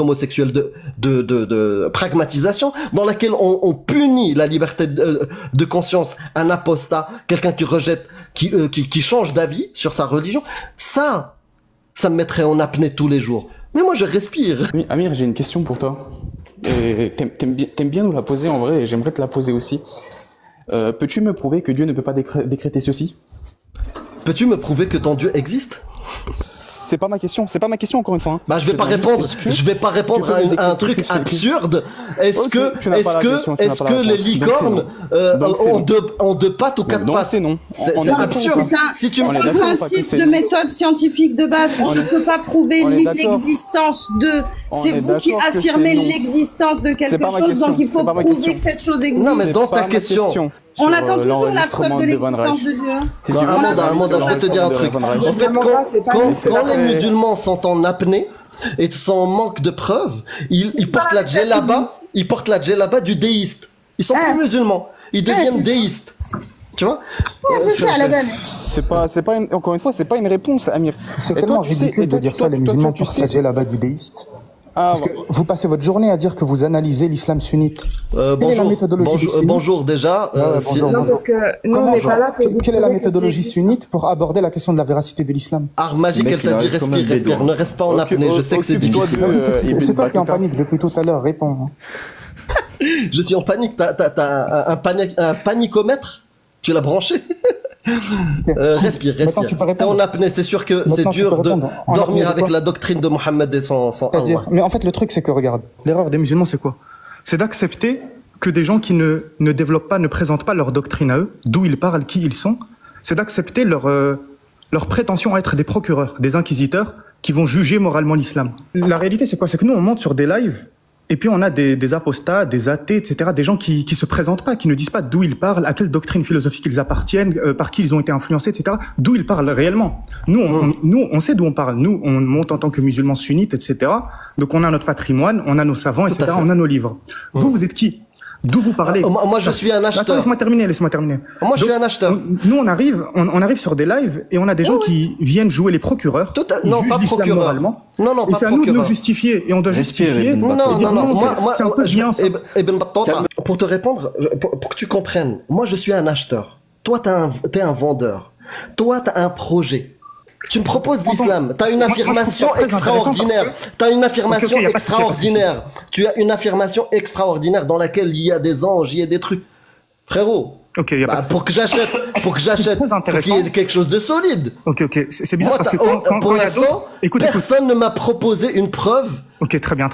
homosexuels de pragmatisation, dans laquelle on punit la liberté de conscience, un apostat, quelqu'un qui rejette, qui change d'avis sur sa religion. Ça me mettrait en apnée tous les jours. Mais moi, je respire. Amir, j'ai une question pour toi. T'aimes bien nous la poser en vrai, et j'aimerais te la poser aussi. Peux-tu me prouver que Dieu ne peut pas décréter ceci? Peux-tu me prouver que ton Dieu existe? C'est pas ma question, encore une fois. Hein. Bah je vais pas répondre, à un truc absurde. Est-ce que les licornes ont deux pattes ou quatre pattes? C'est non. C'est absurde. Si tu me parles d'un principe de méthode scientifique de base, on ne peut pas prouver l'existence de. C'est vous qui affirmez l'existence de quelque chose, donc il faut prouver que cette chose existe. Non mais dans ta question. On attend toujours la preuve de l'existence de Dieu. Amanda, je vais te dire un truc. En fait, quand les musulmans sont en apnée et sont en manque de preuves, ils portent la djellaba, du déiste. Ils sont plus musulmans, ils deviennent déistes. Tu vois? C'est pas encore une fois, c'est pas une réponse, Amir. C'est tellement ridicule de dire ça, les musulmans portent la djellaba du déiste. Parce que vous passez votre journée à dire que vous analysez l'islam sunnite. Bonjour déjà. Non, parce que nous, on n'est pas là pour... Quelle est la méthodologie sunnite pour aborder la question de la véracité de l'islam? Arbre magique, elle t'a dit respire, respire. Ne reste pas en apnée, je sais que c'est difficile. C'est toi qui es en panique depuis tout à l'heure, réponds. Je suis en panique, t'as un panicomètre? Tu l'as branché? Respire. T'es en apnée, c'est sûr que c'est dur de dormir avec la doctrine de Mohamed et son Allah. Mais en fait, le truc, c'est que regarde, l'erreur des musulmans, c'est quoi? C'est d'accepter que des gens qui ne développent pas, ne présentent pas leur doctrine à eux, d'où ils parlent, qui ils sont, c'est d'accepter leur prétention à être des procureurs, des inquisiteurs qui vont juger moralement l'islam. La réalité, c'est quoi? C'est que nous, on monte sur des lives. Et puis on a des apostats, des athées, etc., des gens qui se présentent pas, qui ne disent pas d'où ils parlent, à quelle doctrine philosophique ils appartiennent, par qui ils ont été influencés, etc., d'où ils parlent réellement. Nous, on sait d'où on parle. Nous, on monte en tant que musulmans sunnites, etc., donc on a notre patrimoine, on a nos savants, etc., on a nos livres. Mmh. Vous êtes qui? D'où vous parlez? Moi, je suis un acheteur. Laisse-moi terminer. Moi, je suis un acheteur. Nous, on arrive sur des lives et on a des gens qui viennent jouer les procureurs. Non, pas procureur. Non, pas procureur. C'est à nous de nous justifier et on doit justifier. Non, c'est un peu bien ça. Ibn Battuta, pour te répondre, pour que tu comprennes, moi, je suis un acheteur. Toi, t'es un vendeur. Toi, t'as un projet. Tu me proposes l'islam, tu as une affirmation extraordinaire, tu as une affirmation extraordinaire dans laquelle il y a des anges, il y a des trucs. Frérot, pour que j'achète, pour qu'il y ait quelque chose de solide. Ok, c'est bizarre. Moi, parce que pour l'instant, personne ne m'a proposé une preuve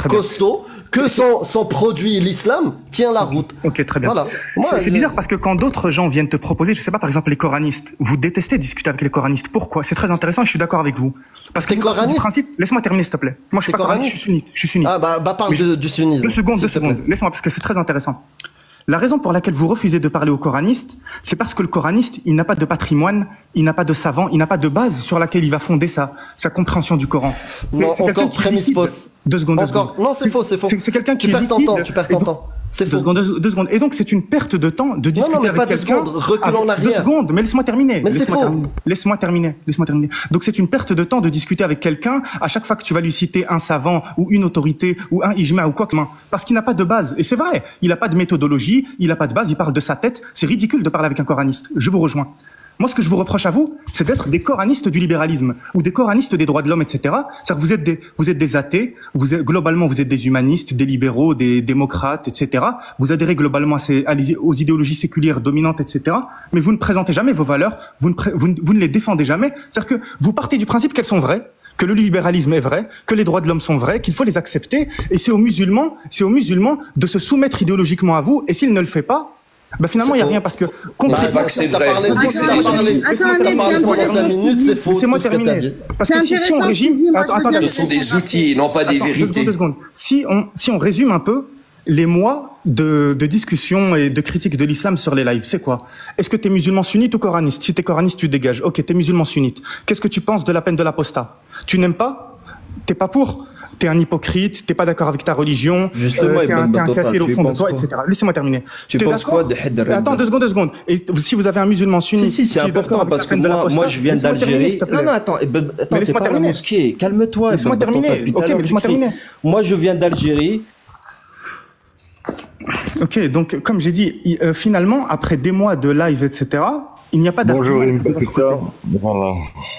costaud que son produit, l'islam, tient la route. Ok, très bien. Voilà. C'est bizarre parce que quand d'autres gens viennent te proposer, je sais pas, par exemple les coranistes, vous détestez discuter avec les coranistes. Pourquoi? C'est très intéressant et je suis d'accord avec vous. Parce que le principe, laisse-moi terminer s'il te plaît. Moi je suis pas coraniste, je suis sunnite. Ah bah parle du sunnisme. Deux secondes, laisse-moi parce que c'est très intéressant. La raison pour laquelle vous refusez de parler aux coranistes, c'est parce que le coraniste, il n'a pas de patrimoine, il n'a pas de savant, il n'a pas de base sur laquelle il va fonder sa compréhension du Coran. C'est quelqu'un qui est liquide. Deux secondes. Non, c'est faux, c'est faux. C'est quelqu'un qui est liquide. Tu perds ton temps. C'est faux. Deux secondes. Et donc, c'est une perte de temps de discuter avec quelqu'un. Non, mais pas deux secondes. Reculons en arrière. Deux secondes. Mais laisse-moi terminer. Mais c'est faux. Laisse-moi terminer. Donc, c'est une perte de temps de discuter avec quelqu'un à chaque fois que tu vas lui citer un savant ou une autorité ou un ijma ou quoi que ce soit. Parce qu'il n'a pas de base. Et c'est vrai. Il n'a pas de méthodologie. Il n'a pas de base. Il parle de sa tête. C'est ridicule de parler avec un coraniste. Je vous rejoins. Moi, ce que je vous reproche à vous, c'est d'être des coranistes du libéralisme ou des coranistes des droits de l'homme, etc. C'est-à-dire que vous êtes des athées, globalement, vous êtes des humanistes, des libéraux, des démocrates, etc. Vous adhérez globalement aux idéologies séculières dominantes, etc. Mais vous ne présentez jamais vos valeurs, vous ne les défendez jamais. C'est-à-dire que vous partez du principe qu'elles sont vraies, que le libéralisme est vrai, que les droits de l'homme sont vrais, qu'il faut les accepter. Et c'est aux musulmans de se soumettre idéologiquement à vous. Et s'il ne le fait pas, bah finalement il n'y a rien parce que Laissez-moi terminer. Parce que ce sont des outils, non pas des vérités. Si on résume un peu les mois de discussion et de critique de l'islam sur les lives, c'est quoi? Est-ce que t'es musulman sunnite ou coraniste? Si t'es coraniste, tu dégages. Ok, t'es musulman sunnite. Qu'est-ce que tu penses de la peine de l'apostat? Tu n'aimes pas? T'es pas pour? T'es un hypocrite, t'es pas d'accord avec ta religion, t'es un kafir au fond de toi, etc. Laissez-moi terminer. Tu penses quoi de Hadith? Attends, deux secondes. Et si vous avez un musulman sunnite... Si, c'est important parce que moi je viens d'Algérie. Non, non, attends, laisse-moi terminer. Calme-toi. Laisse-moi terminer. Ok, laisse-moi terminer. Moi je viens d'Algérie. Ok, donc comme j'ai dit, finalement, après des mois de live, etc., il n'y a pas d'argument. Bonjour, Ibn Battuta. Voilà.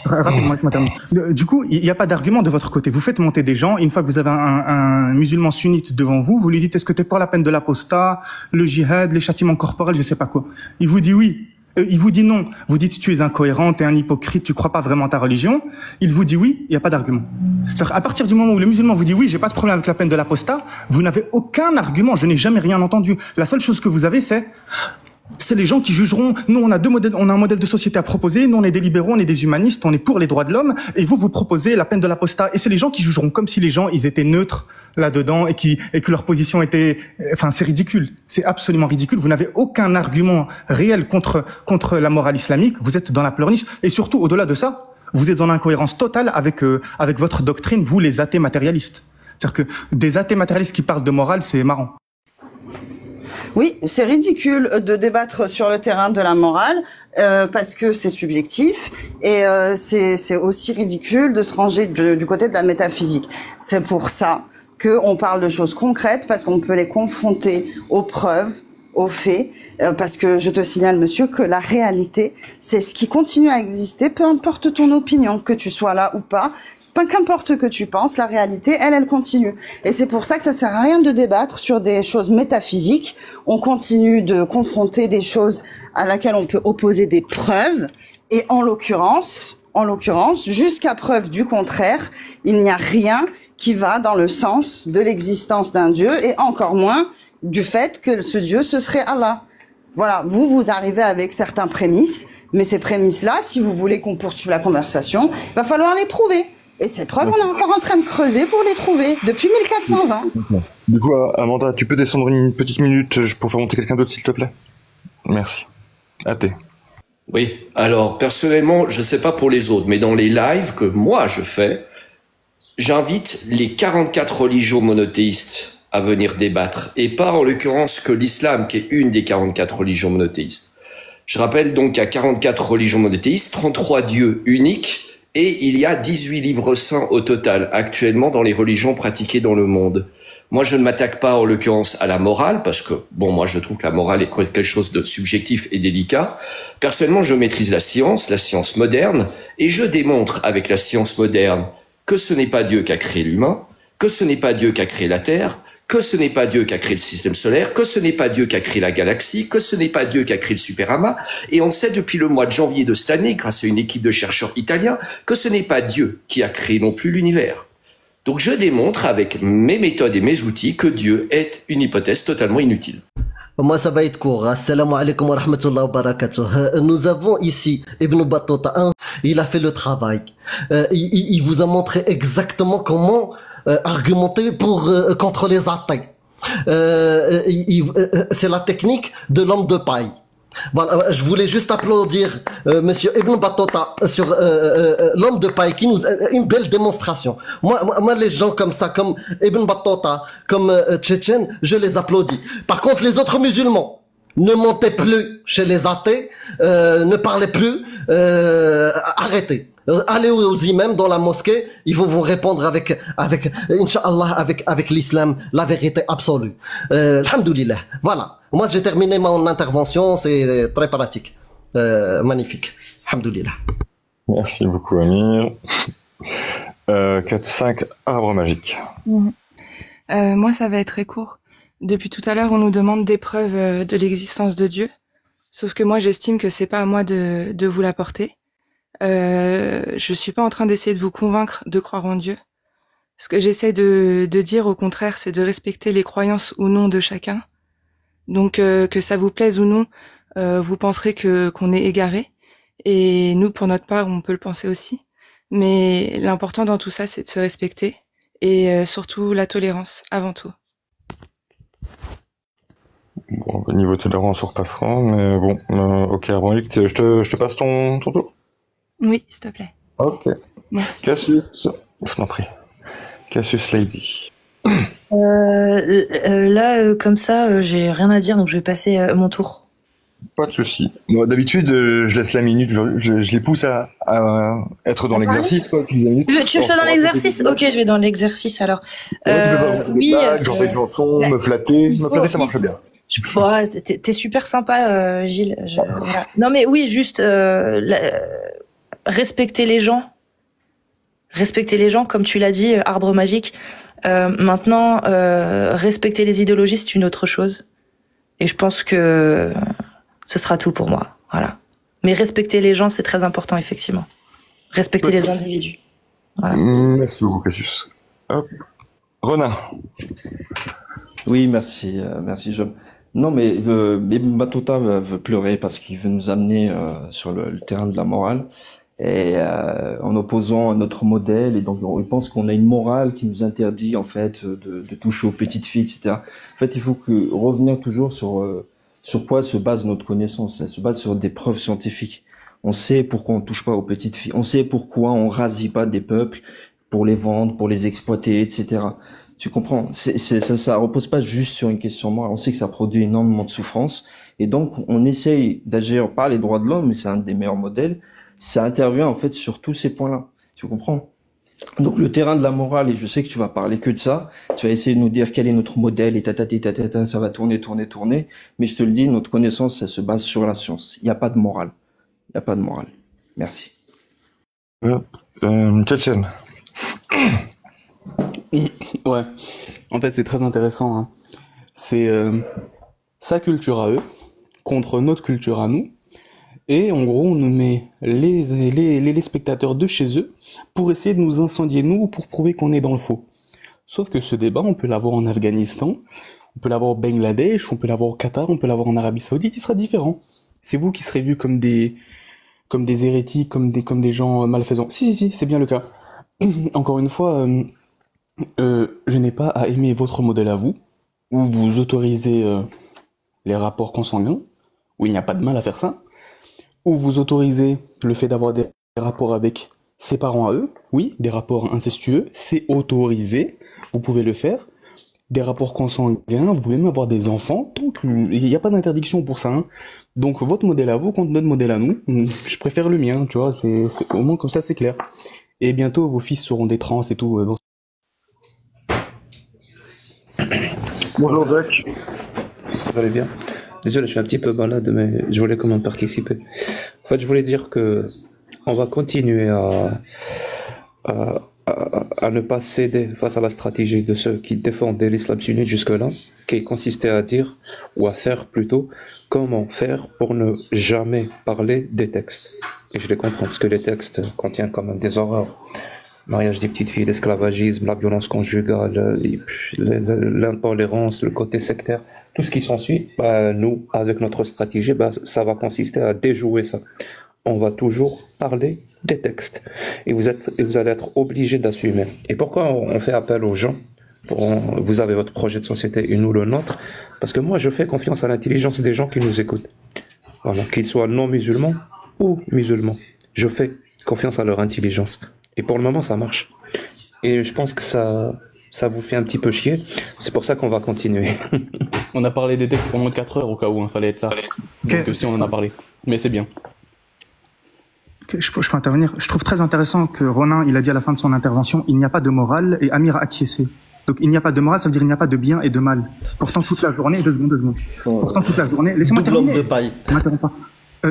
Rapidement, laisse-moi terminer. Du coup, il n'y a pas d'argument de votre côté. Vous faites monter des gens. Une fois que vous avez un musulman sunnite devant vous, vous lui dites, est-ce que t'es pour la peine de l'apostat, le jihad, les châtiments corporels, je sais pas quoi. Il vous dit oui. Il vous dit non. Vous dites, tu es incohérent, t'es un hypocrite, tu crois pas vraiment à ta religion. Il vous dit oui, il n'y a pas d'argument. C'est-à-dire, à partir du moment où le musulman vous dit oui, j'ai pas de problème avec la peine de l'apostat, vous n'avez aucun argument, je n'ai jamais rien entendu. La seule chose que vous avez, c'est les gens qui jugeront. Nous, on a deux modèles, on a un modèle de société à proposer. Nous, on est des libéraux, on est des humanistes, on est pour les droits de l'homme. Et vous, vous proposez la peine de l'apostat. Et c'est les gens qui jugeront, comme si les gens, ils étaient neutres là-dedans et que leur position était, enfin, c'est ridicule. C'est absolument ridicule. Vous n'avez aucun argument réel contre la morale islamique. Vous êtes dans la pleurniche. Et surtout, au-delà de ça, vous êtes dans l'incohérence totale avec votre doctrine, vous, les athées matérialistes. C'est-à-dire que des athées matérialistes qui parlent de morale, c'est marrant. Oui, c'est ridicule de débattre sur le terrain de la morale parce que c'est subjectif et c'est aussi ridicule de se ranger du côté de la métaphysique. C'est pour ça qu'on parle de choses concrètes parce qu'on peut les confronter aux preuves, aux faits, parce que je te signale, monsieur, que la réalité, c'est ce qui continue à exister, peu importe ton opinion, que tu sois là ou pas. Pas qu'importe ce que tu penses, la réalité, elle continue. Et c'est pour ça que ça sert à rien de débattre sur des choses métaphysiques. On continue de confronter des choses à laquelle on peut opposer des preuves. Et en l'occurrence, jusqu'à preuve du contraire, il n'y a rien qui va dans le sens de l'existence d'un Dieu et encore moins du fait que ce Dieu, ce serait Allah. Voilà, vous arrivez avec certaines prémices, mais ces prémices-là, si vous voulez qu'on poursuive la conversation, il va falloir les prouver. Et ces preuves, on est encore en train de creuser pour les trouver, depuis 1420. Du coup, Amanda, tu peux descendre une petite minute pour faire monter quelqu'un d'autre, s'il te plaît? Merci. Athée. Oui, alors, personnellement, je ne sais pas pour les autres, mais dans les lives que moi je fais, j'invite les 44 religions monothéistes à venir débattre, et pas en l'occurrence que l'islam, qui est une des 44 religions monothéistes. Je rappelle donc à 44 religions monothéistes, 33 dieux uniques, et il y a 18 livres saints au total, actuellement, dans les religions pratiquées dans le monde. Moi, je ne m'attaque pas, en l'occurrence, à la morale, parce que, bon, moi, je trouve que la morale est quelque chose de subjectif et délicat. Personnellement, je maîtrise la science moderne, et je démontre, avec la science moderne, que ce n'est pas Dieu qui a créé l'humain, que ce n'est pas Dieu qui a créé la Terre, que ce n'est pas Dieu qui a créé le système solaire, que ce n'est pas Dieu qui a créé la galaxie, que ce n'est pas Dieu qui a créé le superamas. Et on sait depuis le mois de janvier de cette année, grâce à une équipe de chercheurs italiens, que ce n'est pas Dieu qui a créé non plus l'univers. Donc je démontre avec mes méthodes et mes outils que Dieu est une hypothèse totalement inutile. Moi, ça va être court. Assalamu alaikum wa rahmatullahi wa barakatuh. Nous avons ici Ibn Battuta 1. Il a fait le travail. Il vous a montré exactement comment argumenter contre les athées. c'est la technique de l'homme de paille. Voilà, je voulais juste applaudir monsieur Ibn Battuta sur l'homme de paille qui nous une belle démonstration. Moi les gens comme ça, comme Ibn Battuta, comme Tchétchène, je les applaudis. Par contre les autres musulmans, ne montez plus chez les athées, ne parlez plus, arrêtez. Allez aux imams dans la mosquée, ils vont vous répondre avec l'islam, la vérité absolue. Alhamdoulilah. Voilà. Moi, j'ai terminé mon intervention, c'est très pratique. Magnifique. Alhamdoulilah. Merci beaucoup, Amir. 4-5, arbre magique. Moi, ça va être très court. Depuis tout à l'heure, on nous demande des preuves de l'existence de Dieu. Sauf que moi, j'estime que c'est pas à moi de vous l'apporter. Je suis pas en train d'essayer de vous convaincre de croire en Dieu. Ce que j'essaie de dire, au contraire, c'est de respecter les croyances ou non de chacun. Donc, que ça vous plaise ou non, vous penserez qu'on est égaré. Et nous, pour notre part, on peut le penser aussi. Mais l'important dans tout ça, c'est de se respecter. Et surtout, la tolérance, avant tout. Bon, niveau tolérance, on repassera, mais bon, ok, avant, je te passe ton tour. Oui, s'il te plaît. Ok. Merci. Cassius, je t'en prie. Cassius Lady. Là, comme ça, j'ai rien à dire, donc je vais passer mon tour. Pas de souci. Bon, d'habitude, je laisse la minute, je les pousse à être dans l'exercice. Tu veux que je sois dans l'exercice? Ok, je vais dans l'exercice alors. Oui. J'envoie des chansons, me flatter, ça marche bien. Bah, t'es super sympa, Gilles. Voilà. Non mais oui, juste respecter les gens. Respecter les gens, comme tu l'as dit, arbre magique. Maintenant, respecter les idéologies, c'est une autre chose. Et je pense que ce sera tout pour moi. Voilà. Mais respecter les gens, c'est très important, effectivement. Respecter les individus. Voilà. Merci beaucoup, Cassius. Hop. Ronin. Oui, merci, merci, Job. Non, mais Ibn Battuta veut pleurer parce qu'il veut nous amener sur le terrain de la morale et en opposant à notre modèle, et donc il pense qu'on a une morale qui nous interdit en fait de toucher aux petites filles, etc. En fait, il faut que revenir toujours sur quoi se base notre connaissance. Elle se base sur des preuves scientifiques. On sait pourquoi on touche pas aux petites filles. On sait pourquoi on rasie pas des peuples pour les vendre, pour les exploiter, etc. Tu comprends, ça repose pas juste sur une question morale. On sait que ça produit énormément de souffrance. Et donc, on essaye d'agir par les droits de l'homme, mais c'est un des meilleurs modèles. Ça intervient, en fait, sur tous ces points-là. Tu comprends? Donc, le terrain de la morale, et je sais que tu vas parler que de ça. Tu vas essayer de nous dire quel est notre modèle, et tatata, ça va tourner. Mais je te le dis, notre connaissance, ça se base sur la science. Il n'y a pas de morale. Il n'y a pas de morale. Merci. Tchétchène. Ouais, en fait c'est très intéressant, hein. C'est sa culture à eux contre notre culture à nous, et en gros on nous met les spectateurs de chez eux pour essayer de nous incendier nous, pour prouver qu'on est dans le faux. Sauf que ce débat on peut l'avoir en Afghanistan, on peut l'avoir au Bangladesh, on peut l'avoir au Qatar, on peut l'avoir en Arabie Saoudite, il sera différent. C'est vous qui serez vus comme des hérétiques, comme des gens malfaisants. Si, c'est bien le cas. Encore une fois, je n'ai pas à aimer votre modèle à vous, où vous autorisez les rapports consanguins, où il n'y a pas de mal à faire ça, où vous autorisez le fait d'avoir des rapports avec ses parents à eux, oui, des rapports incestueux, c'est autorisé, vous pouvez le faire, des rapports consanguins, vous pouvez même avoir des enfants, donc il n'y a pas d'interdiction pour ça, hein. Donc votre modèle à vous contre notre modèle à nous, je préfère le mien, tu vois, c'est, au moins comme ça c'est clair. Et bientôt vos fils seront des trans et tout, Bonjour Jacques. Vous allez bien? Désolé, je suis un petit peu malade, mais je voulais quand même participer. En fait, je voulais dire que on va continuer à ne pas céder face à la stratégie de ceux qui défendaient l'islam sunnite jusque-là, qui consistait à dire, ou à faire plutôt, comment faire pour ne jamais parler des textes. Et je les comprends, parce que les textes contiennent quand même des horreurs. Mariage des petites filles, l'esclavagisme, la violence conjugale, l'intolérance, le côté sectaire, tout ce qui s'ensuit, bah, nous, avec notre stratégie, bah, ça va consister à déjouer ça. On va toujours parler des textes. Et vous allez être obligés d'assumer. Et pourquoi on fait appel aux gens vous avez votre projet de société et nous le nôtre, parce que moi je fais confiance à l'intelligence des gens qui nous écoutent. Voilà, qu'ils soient non musulmans ou musulmans, je fais confiance à leur intelligence. Et pour le moment ça marche. Et je pense que ça vous fait un petit peu chier, c'est pour ça qu'on va continuer. On a parlé des textes pendant 4 heures au cas où, hein, fallait être là. Donc si on en a parlé, mais c'est bien. Je peux intervenir. Je trouve très intéressant que Ronin, il a dit à la fin de son intervention, il n'y a pas de morale, et Amir a acquiescé. Donc il n'y a pas de morale, ça veut dire il n'y a pas de bien et de mal. Pourtant toute la journée, deux secondes. Pourtant toute la journée, laissez-moi terminer. L'homme de paille. Ne m'interromps pas.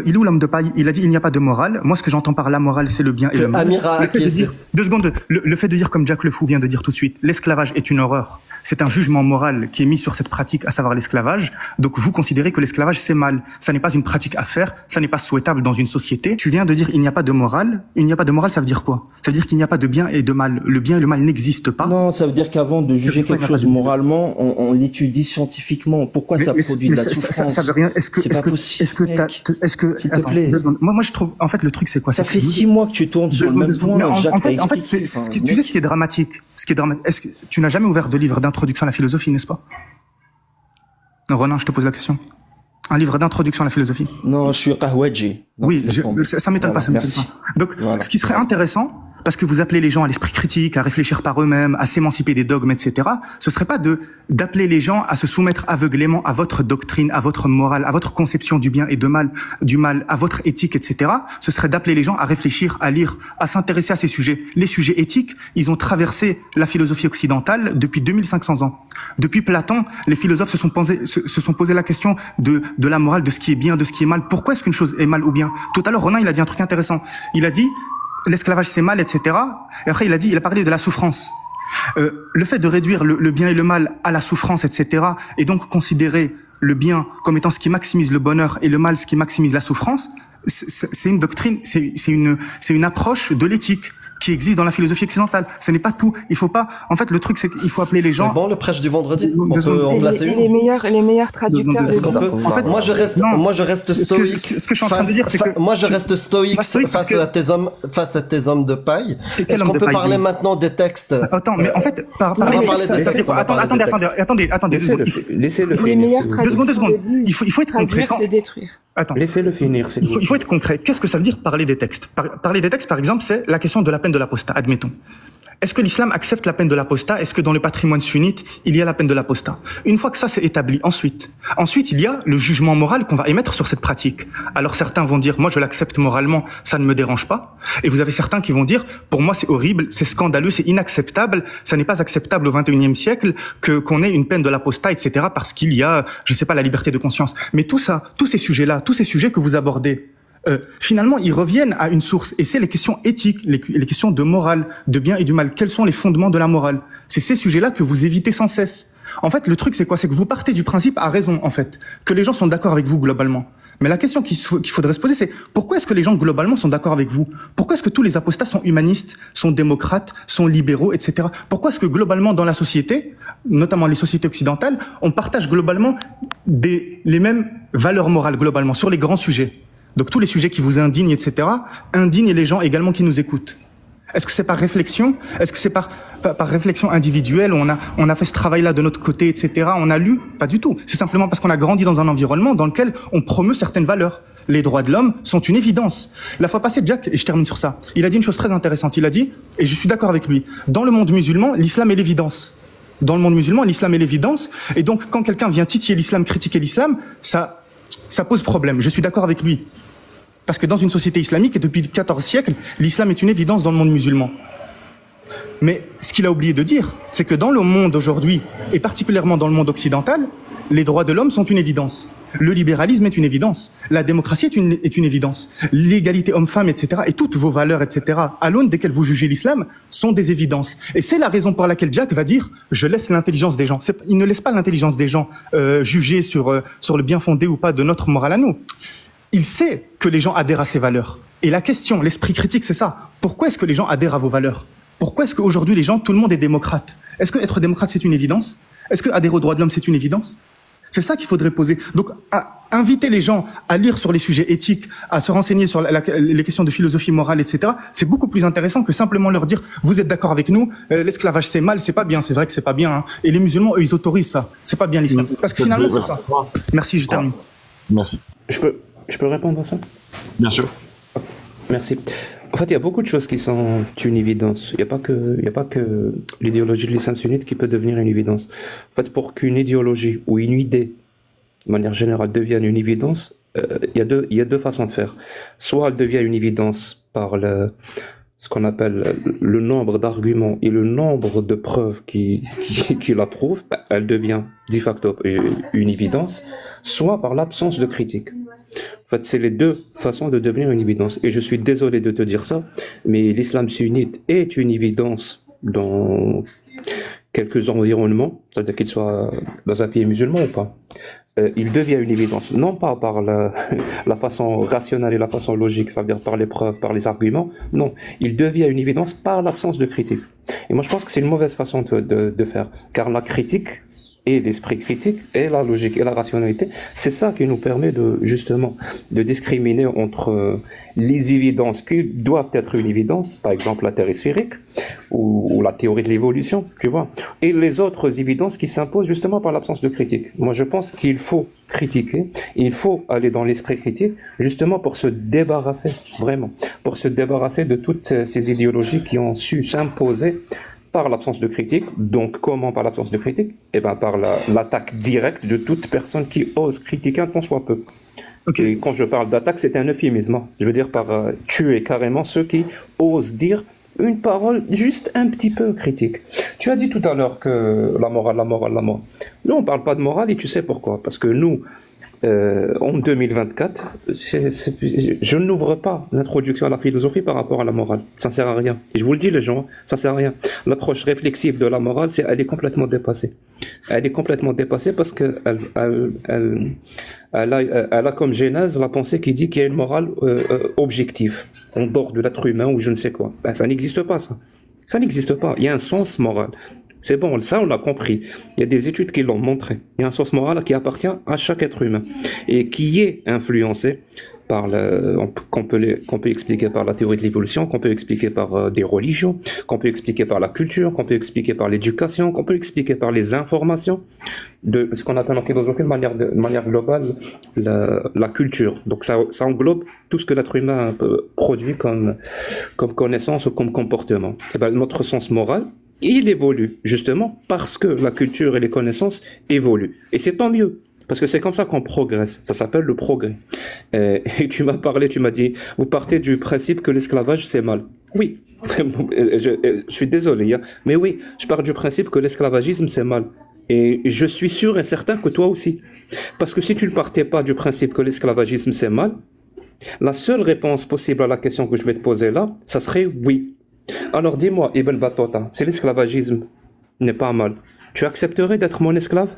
Il est où l'homme de paille? Il a dit il n'y a pas de morale. Moi, ce que j'entends par la morale, c'est le bien et le mal. Amir a acquiescé. Le fait de dire, comme Jacques Lefou vient de dire tout de suite, l'esclavage est une horreur. C'est un jugement moral qui est mis sur cette pratique, à savoir l'esclavage. Donc, vous considérez que l'esclavage, c'est mal. Ça n'est pas une pratique à faire. Ça n'est pas souhaitable dans une société. Tu viens de dire il n'y a pas de morale. Il n'y a pas de morale, ça veut dire quoi? Ça veut dire qu'il n'y a pas de bien et de mal. Le bien et le mal n'existent pas. Non, ça veut dire qu'avant de juger quelque chose moralement, on l'étudie scientifiquement. Pourquoi ça produit de la souffrance? Ça veut rien. Moi je trouve, en fait le truc c'est quoi? Ça fait 6 mois que tu tournes sur le même point. En fait tu sais ce qui est dramatique? Est-ce que tu n'as jamais ouvert de livre d'introduction à la philosophie, n'est-ce pas? Non, Ronin, je te pose la question. Un livre d'introduction à la philosophie? Non, je suis kahwaji. Oui, ça m'étonne pas, ça m'étonne pas. Donc ce qui serait intéressant, parce que vous appelez les gens à l'esprit critique, à réfléchir par eux-mêmes, à s'émanciper des dogmes, etc., ce serait pas d'appeler les gens à se soumettre aveuglément à votre doctrine, à votre morale, à votre conception du bien et du mal, à votre éthique, etc. Ce serait d'appeler les gens à réfléchir, à lire, à s'intéresser à ces sujets. Les sujets éthiques, ils ont traversé la philosophie occidentale depuis 2500 ans. Depuis Platon, les philosophes se sont posés la question de la morale, de ce qui est bien, de ce qui est mal. Pourquoi est-ce qu'une chose est mal ou bien? Tout à l'heure, Ronin, il a dit un truc intéressant. Il a dit l'esclavage c'est mal, etc. Et après il a parlé de la souffrance. Le fait de réduire le bien et le mal à la souffrance, etc. et donc considérer le bien comme étant ce qui maximise le bonheur et le mal ce qui maximise la souffrance, c'est une doctrine, c'est une approche de l'éthique qui existe dans la philosophie occidentale. Ce n'est pas tout. Il faut pas. En fait, le truc, c'est qu'il faut appeler les gens. C'est bon, le prêche du vendredi. On peut en placer une. Les meilleurs traducteurs. Moi, je reste stoïque. Ce que je suis en train de dire, c'est que moi, je reste stoïque face à tes hommes de paille. Est-ce qu'on peut parler maintenant des textes? Attends, mais en fait, attendez. Laissez-le finir. Les meilleurs traducteurs. Il faut être concret. Traduire, c'est détruire. Attends. Laissez-le finir. Il faut être concret. Qu'est-ce que ça veut dire parler des textes? Parler des textes, par exemple, c'est la question de la peine de l'apostat, admettons. Est-ce que l'islam accepte la peine de l'apostat? Est-ce que dans le patrimoine sunnite, il y a la peine de l'apostat? Une fois que ça c'est établi, ensuite il y a le jugement moral qu'on va émettre sur cette pratique. Alors certains vont dire, moi je l'accepte moralement, ça ne me dérange pas. Et vous avez certains qui vont dire, pour moi c'est horrible, c'est scandaleux, c'est inacceptable, ça n'est pas acceptable au 21e siècle qu'on ait une peine de l'apostat, etc. parce qu'il y a, je sais pas, la liberté de conscience. Mais tout ça, tous ces sujets que vous abordez, finalement, ils reviennent à une source, et c'est les questions éthiques, les questions de morale, de bien et du mal. Quels sont les fondements de la morale? C'est ces sujets-là que vous évitez sans cesse. En fait, le truc, c'est quoi? C'est que vous partez du principe, à raison, en fait, que les gens sont d'accord avec vous globalement. Mais la question qu'il faudrait se poser, c'est pourquoi est-ce que les gens globalement sont d'accord avec vous? Pourquoi est-ce que tous les apostats sont humanistes, sont démocrates, sont libéraux, etc.? Pourquoi est-ce que globalement dans la société, notamment les sociétés occidentales, on partage globalement les mêmes valeurs morales globalement sur les grands sujets? Donc tous les sujets qui vous indignent, etc., indignent les gens également qui nous écoutent. Est-ce que c'est par réflexion? Est-ce que c'est par réflexion individuelle? On a fait ce travail-là de notre côté, etc. On a lu? Pas du tout. C'est simplement parce qu'on a grandi dans un environnement dans lequel on promeut certaines valeurs. Les droits de l'homme sont une évidence. La fois passée, Jack, et je termine sur ça, il a dit une chose très intéressante. Il a dit, et je suis d'accord avec lui, dans le monde musulman, l'islam est l'évidence. Dans le monde musulman, l'islam est l'évidence. Et donc, quand quelqu'un vient titiller l'islam, critiquer l'islam, ça pose problème. Je suis d'accord avec lui. Parce que dans une société islamique, et depuis 14 siècles, l'islam est une évidence dans le monde musulman. Mais ce qu'il a oublié de dire, c'est que dans le monde aujourd'hui, et particulièrement dans le monde occidental, les droits de l'homme sont une évidence. Le libéralisme est une évidence. La démocratie est une évidence. L'égalité homme-femme, etc. et toutes vos valeurs, etc. à l'aune desquelles vous jugez l'islam, sont des évidences. Et c'est la raison pour laquelle Jack va dire « je laisse l'intelligence des gens ». Il ne laisse pas l'intelligence des gens juger sur le bien fondé ou pas de notre morale à nous. Il sait que les gens adhèrent à ses valeurs. Et la question, l'esprit critique, c'est ça. Pourquoi est-ce que les gens adhèrent à vos valeurs? Pourquoi est-ce qu'aujourd'hui, tout le monde est démocrate? Est-ce que être démocrate, c'est une évidence? Est-ce que adhérer aux droits de l'homme, c'est une évidence? C'est ça qu'il faudrait poser. Donc, inviter les gens à lire sur les sujets éthiques, à se renseigner sur les questions de philosophie morale, etc., c'est beaucoup plus intéressant que simplement leur dire « Vous êtes d'accord avec nous, l'esclavage c'est mal, c'est pas bien, c'est vrai que c'est pas bien. Hein. » Et les musulmans, eux, ils autorisent ça. C'est pas bien l'islam. Parce que finalement, c'est ça. Merci, je termine. Merci. Je peux répondre à ça? Bien sûr. Merci. En fait, il y a beaucoup de choses qui sont une évidence. Il n'y a pas que l'idéologie de l'islam sunnite qui peut devenir une évidence. En fait, pour qu'une idéologie ou une idée, de manière générale, devienne une évidence, il y a deux façons de faire. Soit elle devient une évidence par ce qu'on appelle le nombre d'arguments et le nombre de preuves qui la prouvent, elle devient de facto une évidence, soit par l'absence de critique. En fait, c'est les deux façons de devenir une évidence. Et je suis désolé de te dire ça, mais l'islam sunnite est une évidence dans quelques environnements, c'est-à-dire qu'il soit dans un pays musulman ou pas. Il devient une évidence, non pas par la façon rationnelle et la façon logique, ça veut dire par les preuves, par les arguments, non, il devient une évidence par l'absence de critique. Et moi je pense que c'est une mauvaise façon de faire, car la critique, et l'esprit critique, et la logique, et la rationalité, c'est ça qui nous permet de, justement, de discriminer entre les évidences qui doivent être une évidence, par exemple la Terre sphérique, ou la théorie de l'évolution, tu vois, et les autres évidences qui s'imposent justement par l'absence de critique. Moi je pense qu'il faut critiquer, il faut aller dans l'esprit critique, justement pour se débarrasser, vraiment, pour se débarrasser de toutes ces idéologies qui ont su s'imposer par l'absence de critique. Donc comment par l'absence de critique? Eh bien par l'attaque directe de toute personne qui ose critiquer un qu'on soit peu. Okay. Et quand je parle d'attaque, c'est un euphémisme. Je veux dire par tuer carrément ceux qui osent dire une parole juste un petit peu critique. Tu as dit tout à l'heure que la morale, la morale, la morale. Nous, on ne parle pas de morale et tu sais pourquoi. Parce que nous, en 2024, je n'ouvre pas l'introduction à la philosophie par rapport à la morale. Ça ne sert à rien. Et je vous le dis les gens, ça ne sert à rien. L'approche réflexive de la morale, elle est complètement dépassée. Elle est complètement dépassée parce qu'elle a comme genèse la pensée qui dit qu'il y a une morale objective, en dehors de l'être humain ou je ne sais quoi. Ben, ça n'existe pas ça. Ça n'existe pas. Il y a un sens moral. C'est bon, ça on l'a compris. Il y a des études qui l'ont montré. Il y a un sens moral qui appartient à chaque être humain et qui est influencé par qu'on peut expliquer par la théorie de l'évolution, qu'on peut expliquer par des religions, qu'on peut expliquer par la culture, qu'on peut expliquer par l'éducation, qu'on peut expliquer par les informations de ce qu'on appelle en philosophie de manière globale la culture. Donc ça englobe tout ce que l'être humain produit comme connaissance ou comme comportement. Et ben, notre sens moral, il évolue, justement, parce que la culture et les connaissances évoluent. Et c'est tant mieux, parce que c'est comme ça qu'on progresse. Ça s'appelle le progrès. Et tu m'as parlé, tu m'as dit, vous partez du principe que l'esclavage, c'est mal. Oui, je suis désolé, hein. Mais oui, je pars du principe que l'esclavagisme, c'est mal. Et je suis sûr et certain que toi aussi. Parce que si tu ne partais pas du principe que l'esclavagisme, c'est mal, la seule réponse possible à la question que je vais te poser là, ça serait oui. Alors dis-moi, Ibn Battuta, si l'esclavagisme n'est pas mal, tu accepterais d'être mon esclave?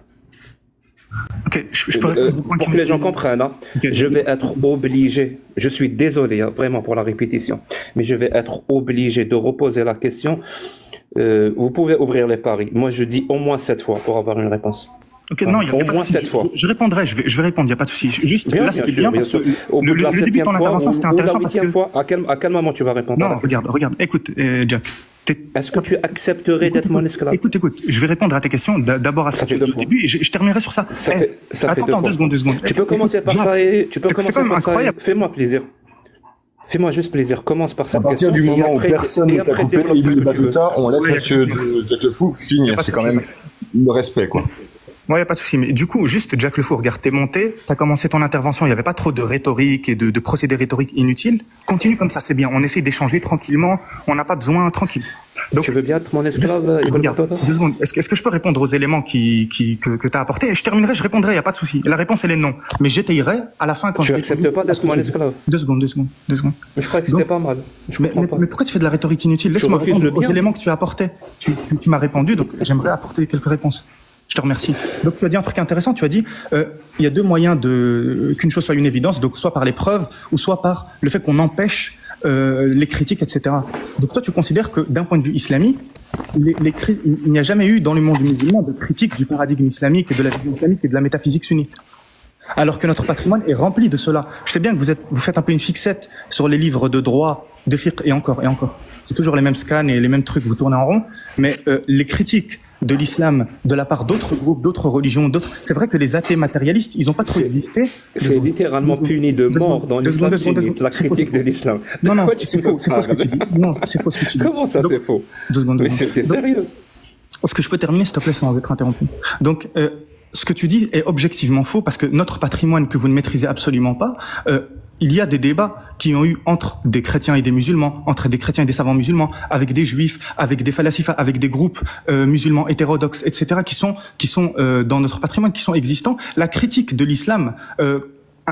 Ok, je peux pour que les gens comprennent, hein, okay. Je vais être obligé, je suis désolé hein, vraiment pour la répétition, mais je vais être obligé de reposer la question. Vous pouvez ouvrir les paris, moi je dis au moins 7 fois pour avoir une réponse. Ok, non, il n'y a pas de souci. Je répondrai, je vais répondre, il n'y a pas de souci. Juste bien, là, c'était bien, parce que le début de ton intervention, c'était intéressant parce que... Fois, à quel moment tu vas répondre? Non, regarde, écoute, Jack. Est-ce que tu accepterais d'être mon esclave? Écoute, je vais répondre à tes questions, d'abord à ça au début, et je terminerai sur ça. Attends, deux secondes. Tu peux commencer par ça et... C'est quand même incroyable. Fais-moi plaisir. Fais-moi juste plaisir, commence par cette question. À partir du moment où personne ne t'a coupé, Ibn Battuta, on laisse monsieur Jacques Lefou finir. C'est quand même le respect, quoi. Ouais, y a pas de souci. Mais du coup, juste Jacques Lefou, regarde, t'es monté, t'as commencé ton intervention, il n'y avait pas trop de rhétorique et de procédés rhétoriques inutiles. Continue comme ça, c'est bien. On essaie d'échanger tranquillement. On n'a pas besoin tranquille. Donc, tu veux bien être mon esclave? Deux secondes. Est-ce que je peux répondre aux éléments que t'as apportés? Et je terminerai, je répondrai. Il n'y a pas de souci. La réponse elle est non. Mais j'étayerai à la fin quand je. Tu acceptes pas d'être mon esclave? Deux secondes. Mais je crois que c'était pas mal. Mais pourquoi tu fais de la rhétorique inutile? Laisse-moi répondre aux éléments que tu as apportés. Tu m'as répondu, donc j'aimerais apporter quelques réponses. Je te remercie. Donc tu as dit un truc intéressant, tu as dit il y a deux moyens qu'une chose soit une évidence, donc soit par les preuves ou soit par le fait qu'on empêche les critiques, etc. Donc toi tu considères que d'un point de vue islamique, il n'y a jamais eu dans le monde musulman de critique du paradigme islamique et de la vision islamique et de la métaphysique sunnite. Alors que notre patrimoine est rempli de cela. Je sais bien que vous faites un peu une fixette sur les livres de droit, de fiqh et encore, et encore. C'est toujours les mêmes scans et les mêmes trucs, vous tournez en rond. Mais les critiques de l'islam de la part d'autres groupes, d'autres religions, d'autres... C'est vrai que les athées matérialistes, ils n'ont pas trop existé. C'est littéralement puni de mort dans l'islam sunnite, la critique de l'islam. Non, non, c'est faux ce que tu dis. Non, c'est faux ce que tu dis. Comment ça, c'est faux? Mais c'était sérieux. Est-ce que je peux terminer, s'il te plaît, sans être interrompu? Donc, ce que tu dis est objectivement faux, parce que notre patrimoine que vous ne maîtrisez absolument pas, il y a des débats qui ont eu entre des chrétiens et des musulmans, entre des chrétiens et des savants musulmans, avec des juifs, avec des falasifa, avec des groupes musulmans hétérodoxes, etc., qui sont dans notre patrimoine, qui sont existants. La critique de l'islam,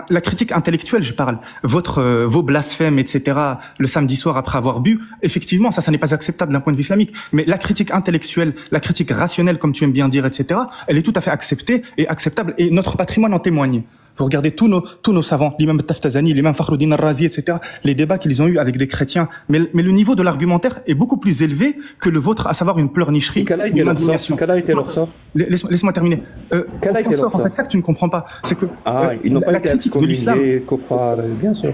la critique intellectuelle, je parle, vos blasphèmes, etc., le samedi soir après avoir bu, effectivement, ça n'est pas acceptable d'un point de vue islamique. Mais la critique intellectuelle, la critique rationnelle, comme tu aimes bien dire, etc., elle est tout à fait acceptée et acceptable, et notre patrimoine en témoigne. Vous regardez tous nos savants, l'imam Taftazani, l'imam Fakhruddin Razi, etc., les débats qu'ils ont eus avec des chrétiens. Mais le niveau de l'argumentaire est beaucoup plus élevé que le vôtre, à savoir une pleurnicherie, une indignation. Quel a été leur sort? Laisse-moi terminer. Quel sort, en fait, ça que tu ne comprends pas. C'est que la critique de l'islam... Bien sûr.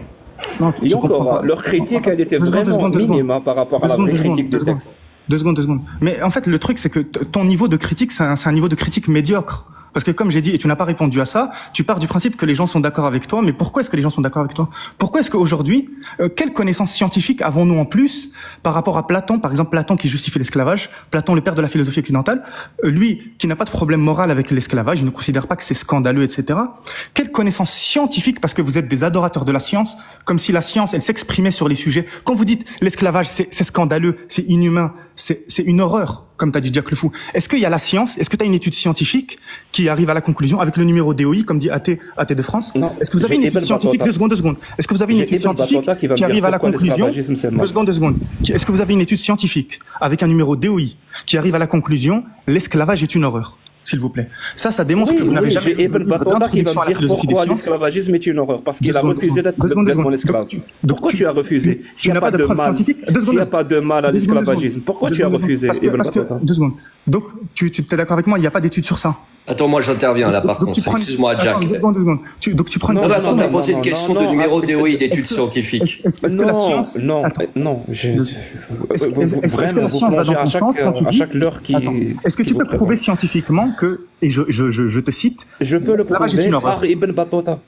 Non, tu ne comprends pas. Leur critique, elle était vraiment minime par rapport à la critique du texte. Deux secondes. Mais en fait, le truc, c'est que ton niveau de critique, c'est un niveau de critique médiocre. Parce que comme j'ai dit, et tu n'as pas répondu à ça, tu pars du principe que les gens sont d'accord avec toi, mais pourquoi est-ce que les gens sont d'accord avec toi? Pourquoi est-ce qu'aujourd'hui, quelles connaissances scientifiques avons-nous en plus par rapport à Platon, par exemple Platon qui justifie l'esclavage, Platon le père de la philosophie occidentale, lui qui n'a pas de problème moral avec l'esclavage, il ne considère pas que c'est scandaleux, etc. Quelles connaissances scientifiques, parce que vous êtes des adorateurs de la science, comme si la science, elle s'exprimait sur les sujets. Quand vous dites l'esclavage, c'est scandaleux, c'est inhumain, c'est une horreur, comme t'as dit Jacques Lefou. Est-ce qu'il y a la science? Est-ce que tu as une étude scientifique qui arrive à la conclusion avec le numéro DOI, comme dit Athée de France? Est-ce que vous avez une étude scientifique? Deux secondes. Est-ce que vous avez une étude scientifique qui arrive à la conclusion? Deux secondes. Est-ce que vous avez une étude scientifique avec un numéro DOI qui arrive à la conclusion? L'esclavage est une horreur. S'il vous plaît. Ça démontre que vous n'avez jamais d'introduction à la philosophie des sciences. L'esclavagisme est une horreur, parce qu'il a refusé d'être complètement esclave. Pourquoi tu as refusé? S'il n'y a pas de mal scientifique, s'il n'y a pas de mal à l'esclavagisme, pourquoi tu as refusé? Deux secondes. Donc, tu es d'accord avec moi, il n'y a pas d'études sur ça? Attends, moi j'interviens là par contre. Excuse-moi, Jack. Donc tu prends une... Non, attends, t'as posé une question de numéro DOI d'études scientifiques. Est-ce que la science... Non. Est-ce que la science va dans ton sens quand tu dis... Est-ce que tu peux prouver scientifiquement que... Et je te cite... Je peux le prouver par Ibn Battuta.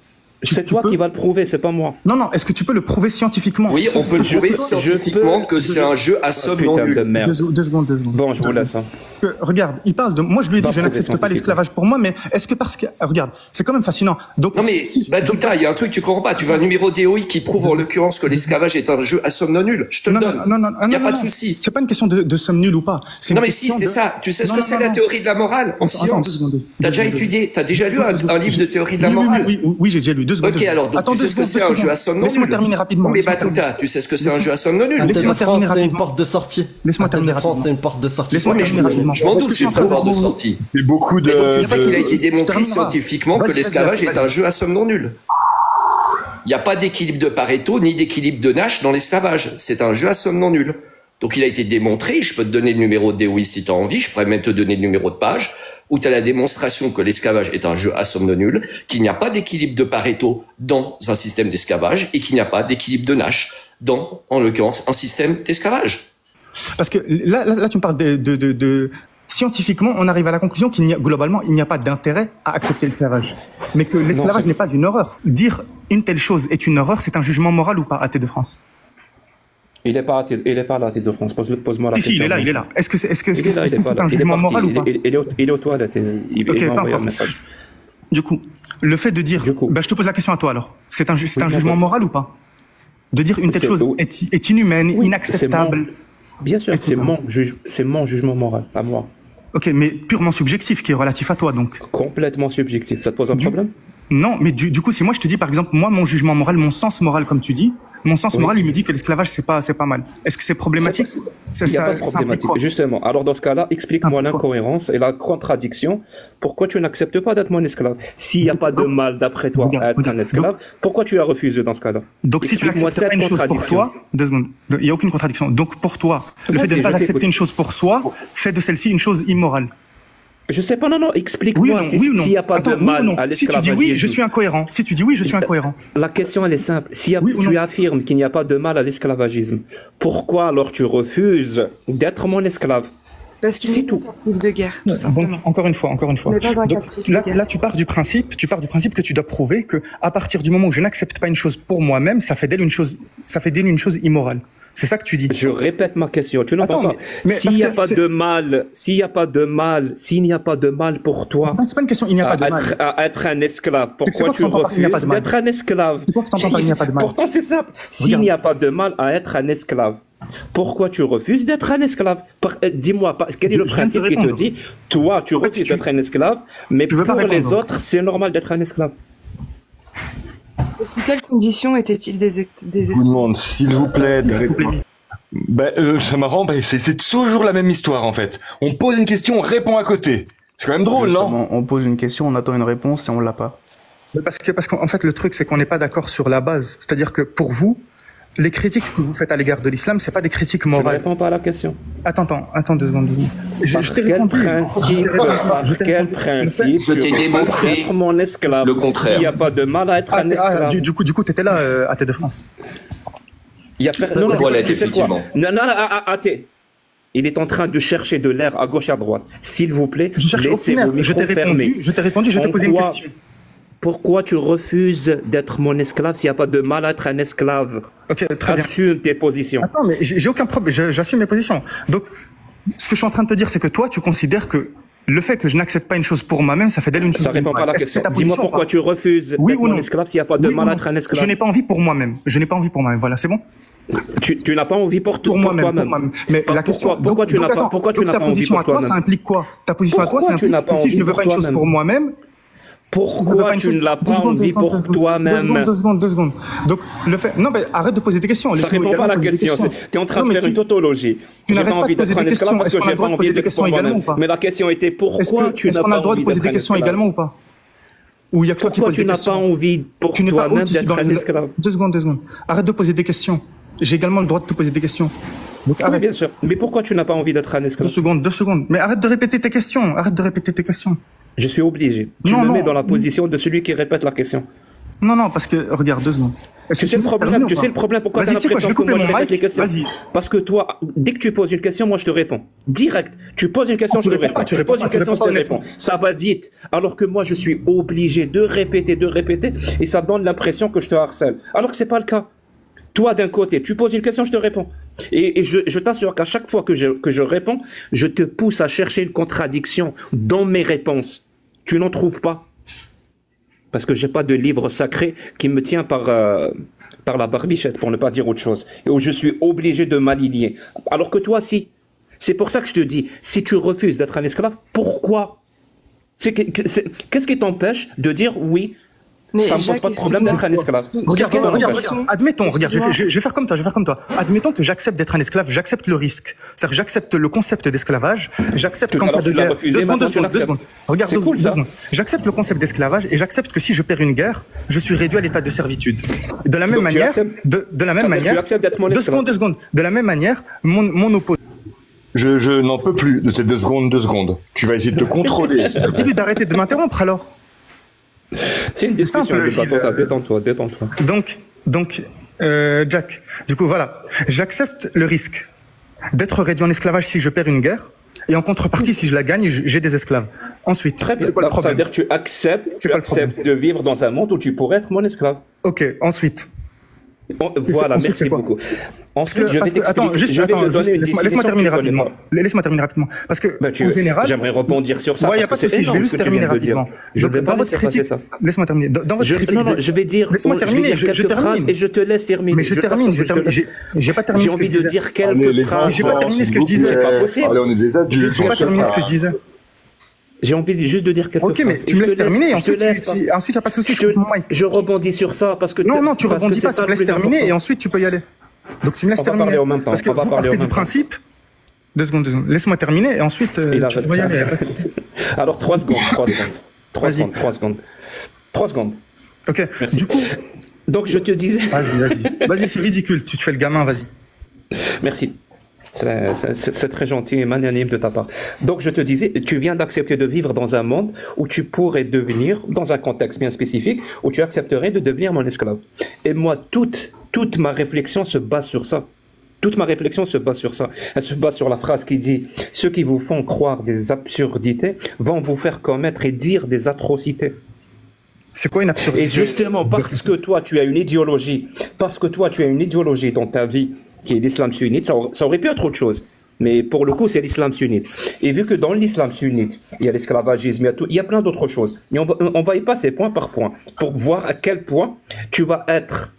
C'est toi qui vas le prouver, c'est pas moi. Non, est-ce que tu peux le prouver scientifiquement? Oui, on peut le prouver scientifiquement que c'est un jeu à somme non nulle. Deux secondes. Bon, je vous laisse. Regarde, il parle de... Moi, je lui ai dit, je n'accepte pas l'esclavage pour moi, mais est-ce que parce que... Regarde, c'est quand même fascinant. Donc, non, mais Battuta, il y a un truc que tu comprends pas. Tu veux un numéro DOI qui prouve en l'occurrence que l'esclavage est un jeu à somme non nulle. Je te le donne. Il n'y a pas de souci. C'est pas une question de somme nulle ou pas. Non, mais si, c'est ça. Tu sais ce que c'est la théorie de la morale en science? T'as déjà étudié, t'as déjà lu un livre de théorie de la morale? Oui, j'ai déjà lu. Ok, alors donc tu sais ce que c'est un jeu à somme non nulle? Laisse-moi terminer rapidement. Mais Battuta, tu sais ce que c'est un jeu à somme non nulle? Laisse-moi terminer rapidement. C'est une porte de sortie. Laisse-moi terminer rapidement. C'est une porte de sortie. Laisse-moi terminer rapidement. Je m'en doute, c'est une porte de sortie. C'est beaucoup de... Donc tu sais qu'il a été démontré scientifiquement que l'esclavage est un jeu à somme non nulle. Il n'y a pas d'équilibre de Pareto ni d'équilibre de Nash dans l'esclavage. C'est un jeu à somme non nulle. Donc il a été démontré. Je peux te donner le numéro de DOI si tu as envie. Je pourrais même te donner le numéro de page où tu as la démonstration que l'esclavage est un jeu à somme non nulle, qu'il n'y a pas d'équilibre de Pareto dans un système d'esclavage et qu'il n'y a pas d'équilibre de Nash dans, en l'occurrence, un système d'esclavage. Parce que là, tu me parles de... Scientifiquement, on arrive à la conclusion qu'il n'y a, globalement, il n'y a pas d'intérêt à accepter l'esclavage. Mais que l'esclavage n'est pas une horreur. Dire une telle chose est une horreur, c'est un jugement moral ou pas, Athée de France? Il n'est pas à la tête de France. Pose-moi la question. Si, il est là. Est-ce que c'est un jugement moral ou pas? Il est aux toilettes. Ok, pas encore. Du coup, le fait de dire... Bah, je te pose la question à toi alors. C'est un jugement moral ou pas? De dire une telle chose est inhumaine, inacceptable. Bien sûr, c'est mon jugement moral, à moi. Ok, mais purement subjectif, qui est relatif à toi donc. Complètement subjectif. Ça te pose un problème? Non, mais du coup, si moi je te dis, par exemple, moi, mon jugement moral, mon sens moral, comme tu dis... Mon sens moral, il me dit que l'esclavage, c'est pas mal. Est-ce que c'est problématique? Il n'y a pas de problématique, justement. Alors, dans ce cas-là, explique-moi l'incohérence et la contradiction. Pourquoi tu n'acceptes pas d'être mon esclave? S'il n'y a pas de mal, d'après toi, à être un esclave, pourquoi tu as refusé dans ce cas-là? Donc, si tu n'acceptes pas une chose pour toi, il n'y a aucune contradiction. Donc, pour toi, le fait de ne pas accepter une chose pour soi fait de celle-ci une chose immorale. Je sais pas, non, explique-moi s'il n'y a pas de mal à l'esclavage. Si tu dis oui, je suis incohérent. Si tu dis oui, je suis incohérent. La question, elle est simple. Si tu affirmes qu'il n'y a pas de mal à l'esclavagisme, pourquoi alors tu refuses d'être mon esclave? Parce qu'il n'est pas un captif de guerre, tout simplement. Bon, encore une fois. Là, tu pars du principe que tu dois prouver que, à partir du moment où je n'accepte pas une chose pour moi-même, ça fait d'elle une chose, immorale. C'est ça que tu dis. Je répète ma question. Tu n'entends pas. S'il n'y a pas de mal, pour toi. C'est pas une question. Il n'y a pas de mal. À être un esclave. Pourquoi tu refuses d'être un esclave? Pourtant, c'est simple. S'il n'y a pas de mal à être un esclave, pourquoi tu refuses d'être un esclave? Dis-moi, quel est le principe qui te dit, toi, tu refuses d'être un esclave, mais pour les autres, c'est normal d'être un esclave? Et sous quelles conditions étaient-ils des esclaves? Tout le monde, s'il vous plaît. C'est marrant, c'est toujours la même histoire en fait. On pose une question, on répond à côté. C'est quand même drôle, non? On pose une question, on attend une réponse et on l'a pas. Parce qu'en fait, le truc, c'est qu'on n'est pas d'accord sur la base. C'est-à-dire que pour vous, les critiques que vous faites à l'égard de l'islam, c'est pas des critiques morales. Je ne réponds pas à la question. Attends 2 secondes. Je t'ai répondu. Par quel principe je t'ai démontré mon esclave? Le contraire. S'il n'y a pas de mal à être un esclave. Du coup, t'étais là, Athée de France. Il y a personne. Non, Athée. Il est en train de chercher de l'air à gauche à droite. S'il vous plaît, laissez-moi. Je t'ai répondu. Je t'ai posé une question. Pourquoi tu refuses d'être mon esclave s'il n'y a pas de mal à être un esclave? Ok, très bien. Assume tes positions. Attends, mais j'ai aucun problème, j'assume mes positions. Donc, ce que je suis en train de te dire, c'est que toi, tu considères que le fait que je n'accepte pas une chose pour moi-même, ça fait d'elle une chose. Ça répond pas à la question. Dis-moi pourquoi tu refuses d'être mon esclave s'il n'y a pas de mal à être un esclave? Je n'ai pas envie pour moi-même. Voilà, c'est bon? Tu n'as pas envie pour toi-même. Mais la question, pourquoi tu n'as pas envie pour toi-même? Ça implique quoi? Ta position à toi, ça implique que si je ne veux pas une chose pour moi-même, pourquoi tu ne l'as pas envie pour toi-même? 2 secondes. Donc, le fait. Non, mais arrête de poser des questions. Ça répond pas à la question. Tu es en train de faire une tautologie. Tu n'as pas envie de poser des questions parce que j'ai pas envie de poser également ou pas. Mais la question était pourquoi tu n'as pas envie. Est-ce qu'on a le droit de poser des questions également ou pas? Ou il y a toi qui poses des questions. Pourquoi tu n'as pas envie pour toi-même d'être un esclave? 2 secondes. Arrête de poser des questions. J'ai également le droit de te poser des questions. Donc, arrête. Bien sûr. Mais pourquoi tu n'as pas envie d'être un esclave? 2 secondes. Mais arrête de répéter tes questions. Je suis obligé. Tu me mets dans la position de celui qui répète la question. Non, parce que, regarde, 2 secondes. Tu sais le problème, pourquoi tu as l'impression que moi je répète les questions? Parce que toi, dès que tu poses une question, moi je te réponds. Direct. Tu poses une question, je te réponds. Tu poses une question, je te réponds. Ça va vite. Alors que moi je suis obligé de répéter, et ça donne l'impression que je te harcèle. Alors que c'est pas le cas. Toi, d'un côté, tu poses une question, je te réponds. Et je t'assure qu'à chaque fois que je réponds, je te pousse à chercher une contradiction dans mes réponses. Tu n'en trouves pas. Parce que je n'ai pas de livre sacré qui me tient par la barbichette, pour ne pas dire autre chose. Et où je suis obligé de m'aligner. Alors que toi, si. C'est pour ça que je te dis, si tu refuses d'être un esclave, pourquoi? Qu'est-ce qui t'empêche de dire oui? Mais ça ne me pose pas de problème d'être un esclave. Regarde, je vais faire comme toi, Admettons que j'accepte d'être un esclave, j'accepte le risque. C'est-à-dire que j'accepte le concept d'esclavage, j'accepte qu'en cas de guerre... Deux secondes. Regarde, 2 secondes. J'accepte le concept d'esclavage et j'accepte que si je perds une guerre, je suis réduit à l'état de servitude. De la même manière... De la même manière, mon opposant... Je n'en peux plus de ces 2 secondes. Tu vas essayer de te contrôler. Continue d'arrêter de m'interrompre alors. C'est une discussion simple, détends-toi. Donc, Jack, du coup, voilà. J'accepte le risque d'être réduit en esclavage si je perds une guerre, et en contrepartie, si je la gagne, j'ai des esclaves. Ensuite, c'est quoi le problème? Ça veut dire que tu acceptes de vivre dans un monde où tu pourrais être mon esclave. Ok, ensuite. Voilà, merci beaucoup. Ensuite, laisse-moi terminer rapidement. Parce que, en général... J'aimerais rebondir sur ça. Il n'y a pas de souci, je vais juste terminer rapidement. Dans votre critique... Laisse-moi terminer. Dans votre critique... Non, je vais dire quelques phrases et je te laisse terminer. Mais je termine, j'ai pas terminé ce que je disais. J'ai envie de dire quelques phrases. J'ai pas terminé ce que je disais. J'ai pas terminé ce que je disais. J'ai envie juste de dire quelque chose. Ok, mais tu me laisses terminer. Ensuite, il n'y a pas de souci. Je rebondis sur ça parce que... Non, non, tu rebondis pas. Tu me laisses terminer et ensuite, tu peux y aller. Donc, tu me laisses terminer. Parce que vous partez du principe... Deux secondes, deux secondes. Laisse-moi terminer et ensuite, tu peux y aller. Alors, 3 secondes. Ok. Merci. Du coup... Donc, je te disais... Vas-y, vas-y. Vas-y, c'est ridicule. Tu te fais le gamin, vas-y. Merci. C'est très gentil et magnanime de ta part. Donc, je te disais, tu viens d'accepter de vivre dans un monde où tu pourrais devenir, dans un contexte bien spécifique, où tu accepterais de devenir mon esclave. Et moi, toute ma réflexion se base sur ça. Toute ma réflexion se base sur ça. Elle se base sur la phrase qui dit « Ceux qui vous font croire des absurdités vont vous faire commettre et dire des atrocités. » C'est quoi une absurdité? Et justement, parce que toi, tu as une idéologie, dans ta vie, qui est l'islam sunnite, ça aurait pu être autre chose. Mais pour le coup, c'est l'islam sunnite. Et vu que dans l'islam sunnite, il y a l'esclavagisme, il y a plein d'autres choses. Et on va y passer point par point pour voir à quel point tu vas être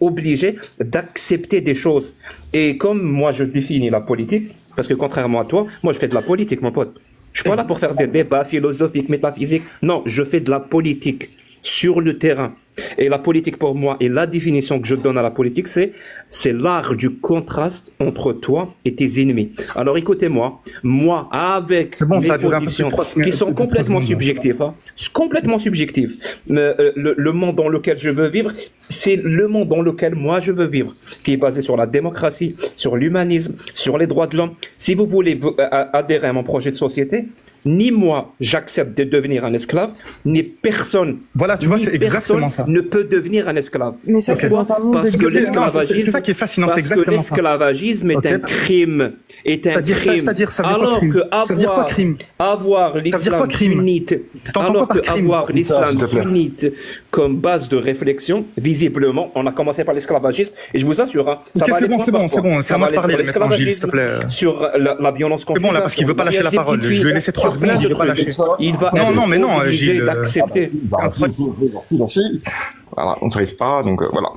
obligé d'accepter des choses. Et comme moi, je définis la politique, parce que contrairement à toi, moi, je fais de la politique, mon pote. Je suis pas là pour faire des débats philosophiques, métaphysiques. Non, je fais de la politique sur le terrain. Et la politique pour moi, et la définition que je donne à la politique, c'est l'art du contraste entre toi et tes ennemis. Alors écoutez-moi, moi avec mes positions qui sont complètement subjectives, le monde dans lequel je veux vivre, c'est le monde dans lequel moi je veux vivre, qui est basé sur la démocratie, sur l'humanisme, sur les droits de l'homme. Si vous voulez adhérer à mon projet de société, ni moi, j'accepte de devenir un esclave, ni personne. Voilà, tu vois, c'est exactement ça. Ne peut devenir un esclave. Mais ça, c'est dans un monde de l'esclavagisme. C'est ça qui est fascinant, c'est exactement ça. L'esclavagisme est un crime. C'est-à-dire, ça veut dire quoi crime? Ça veut dire quoi crime? Avoir l'islam sunnite. Alors qu'avoir l'islam sunnite comme base de réflexion, visiblement, on a commencé par l'esclavagisme, et je vous assure, ça va aller point par point. C'est bon, ça m'a parlé maintenant, Gilles, s'il te plaît. Sur la violence contre les femmes. C'est bon, là, parce qu'il ne veut pas lâcher la parole. Je vais laisser 3 secondes, il ne veut pas lâcher. Non, non, mais non, Gilles. D'accepter. Voilà, on ne t'arrive pas, donc voilà.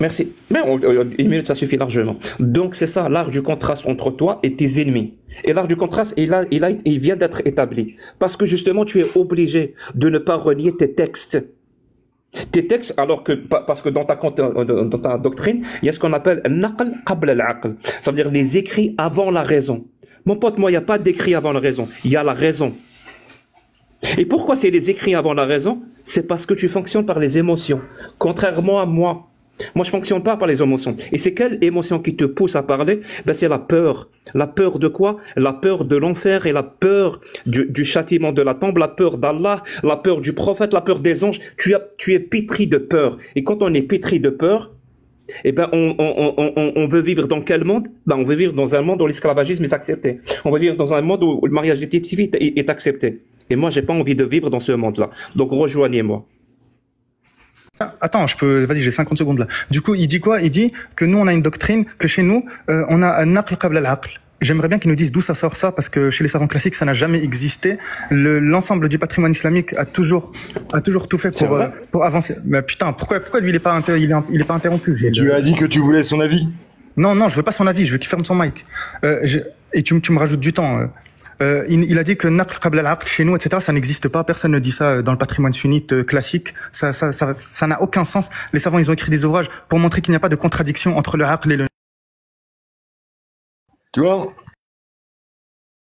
Merci. Mais 1 minute, ça suffit largement. Donc c'est ça, l'art du contraste entre toi et tes ennemis. Et l'art du contraste, il vient d'être établi. Parce que justement, tu es obligé de ne pas relier tes textes. Parce que dans ta doctrine, il y a ce qu'on appelle « Naql qabla al-aql ». Ça veut dire les écrits avant la raison. Mon pote, moi, il n'y a pas d'écrits avant la raison. Il y a la raison. Et pourquoi c'est les écrits avant la raison? C'est parce que tu fonctionnes par les émotions. Contrairement à moi. Moi, je ne fonctionne pas par les émotions. Et c'est quelle émotion qui te pousse à parler? Ben, c'est la peur. La peur de quoi? La peur de l'enfer et la peur du châtiment de la tombe, la peur d'Allah, la peur du prophète, la peur des anges. Tu es pétri de peur. Et quand on est pétri de peur, eh ben, on veut vivre dans quel monde? Ben, on veut vivre dans un monde où l'esclavagisme est accepté. On veut vivre dans un monde où le mariage des petites filles est accepté. Et moi, j'ai pas envie de vivre dans ce monde-là. Donc, rejoignez-moi. Attends, vas-y, j'ai 50 secondes là. Du coup, il dit quoi? Il dit que nous, on a une doctrine, que chez nous, on a un naql qabla al-aql. J'aimerais bien qu'ils nous disent d'où ça sort ça, parce que chez les savants classiques, ça n'a jamais existé. L'ensemble du patrimoine islamique a toujours tout fait pour avancer. Mais putain, pourquoi lui, il est pas interrompu? Tu as dit que tu voulais son avis? Non, non, je veux pas son avis, je veux qu'il ferme son mic. Et tu me rajoutes du temps. Il a dit que naql qabla al-aql chez nous, etc., ça n'existe pas. Personne ne dit ça dans le patrimoine sunnite classique. Ça n'a aucun sens. Les savants, ils ont écrit des ouvrages pour montrer qu'il n'y a pas de contradiction entre le aql et le... Tu vois,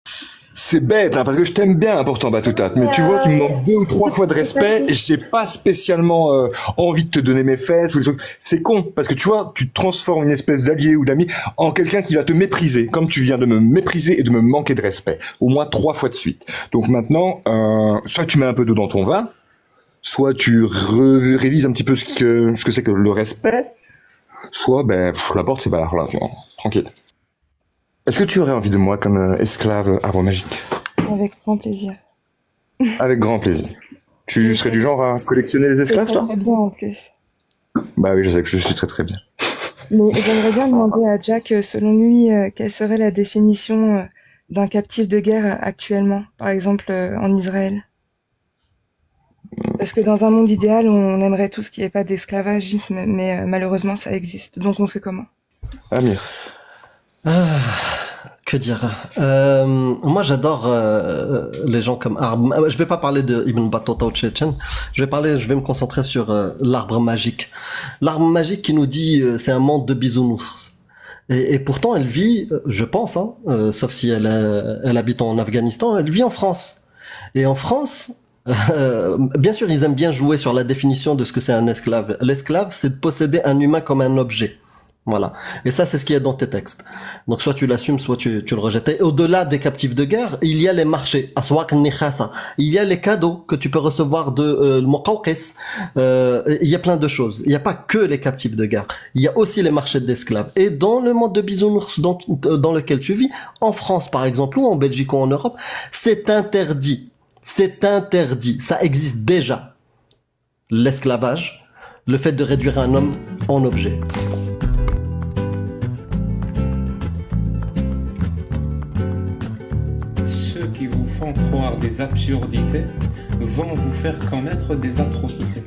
c'est bête, hein, parce que je t'aime bien pourtant, Battuta. Mais tu vois, tu me manques 2 ou 3 fois de respect. J'ai pas spécialement envie de te donner mes fesses. C'est con, parce que tu vois, tu transformes une espèce d'allié ou d'ami en quelqu'un qui va te mépriser, comme tu viens de me mépriser et de me manquer de respect, au moins 3 fois de suite. Donc maintenant, soit tu mets un peu d'eau dans ton vin, soit tu révises un petit peu ce que c'est que le respect, soit ben pff, la porte c'est pas là, voilà, tu vois, tranquille. Est-ce que tu aurais envie de moi comme esclave arbre magique? Avec grand plaisir. Avec grand plaisir. Tu serais du genre à collectionner les esclaves, toi? Très bien en plus. Bah oui, je sais que je suis très très bien. Mais j'aimerais bien demander à Jack, selon lui, quelle serait la définition d'un captif de guerre actuellement, par exemple en Israël? Parce que dans un monde idéal, on aimerait tous qu'il n'y ait pas d'esclavagisme, mais malheureusement ça existe. Donc on fait comment? Amir. Ah, Que dire? Moi, j'adore les gens comme Arbre. Je vais pas parler de Ibn Battuta ou Tchétchène. Je vais me concentrer sur l'arbre magique. L'arbre magique qui nous dit c'est un monde de bisounours. Et pourtant, elle vit, je pense, hein, sauf si elle habite en Afghanistan, elle vit en France. Et en France, bien sûr, ils aiment bien jouer sur la définition de ce que c'est un esclave. L'esclave, c'est de posséder un humain comme un objet. Voilà. Et ça, c'est ce qu'il y a dans tes textes. Donc, soit tu l'assumes, soit tu le rejettes. Et au-delà des captifs de guerre, il y a les marchés. Aswaq nikhasa. Il y a les cadeaux que tu peux recevoir de le muqawqis. Il y a plein de choses. Il n'y a pas que les captifs de guerre. Il y a aussi les marchés d'esclaves. Et dans le monde de bisounours dans lequel tu vis, en France, par exemple, ou en Belgique, ou en Europe, c'est interdit. C'est interdit. Ça existe déjà. L'esclavage, le fait de réduire un homme en objet. Croire des absurdités vont vous faire commettre des atrocités.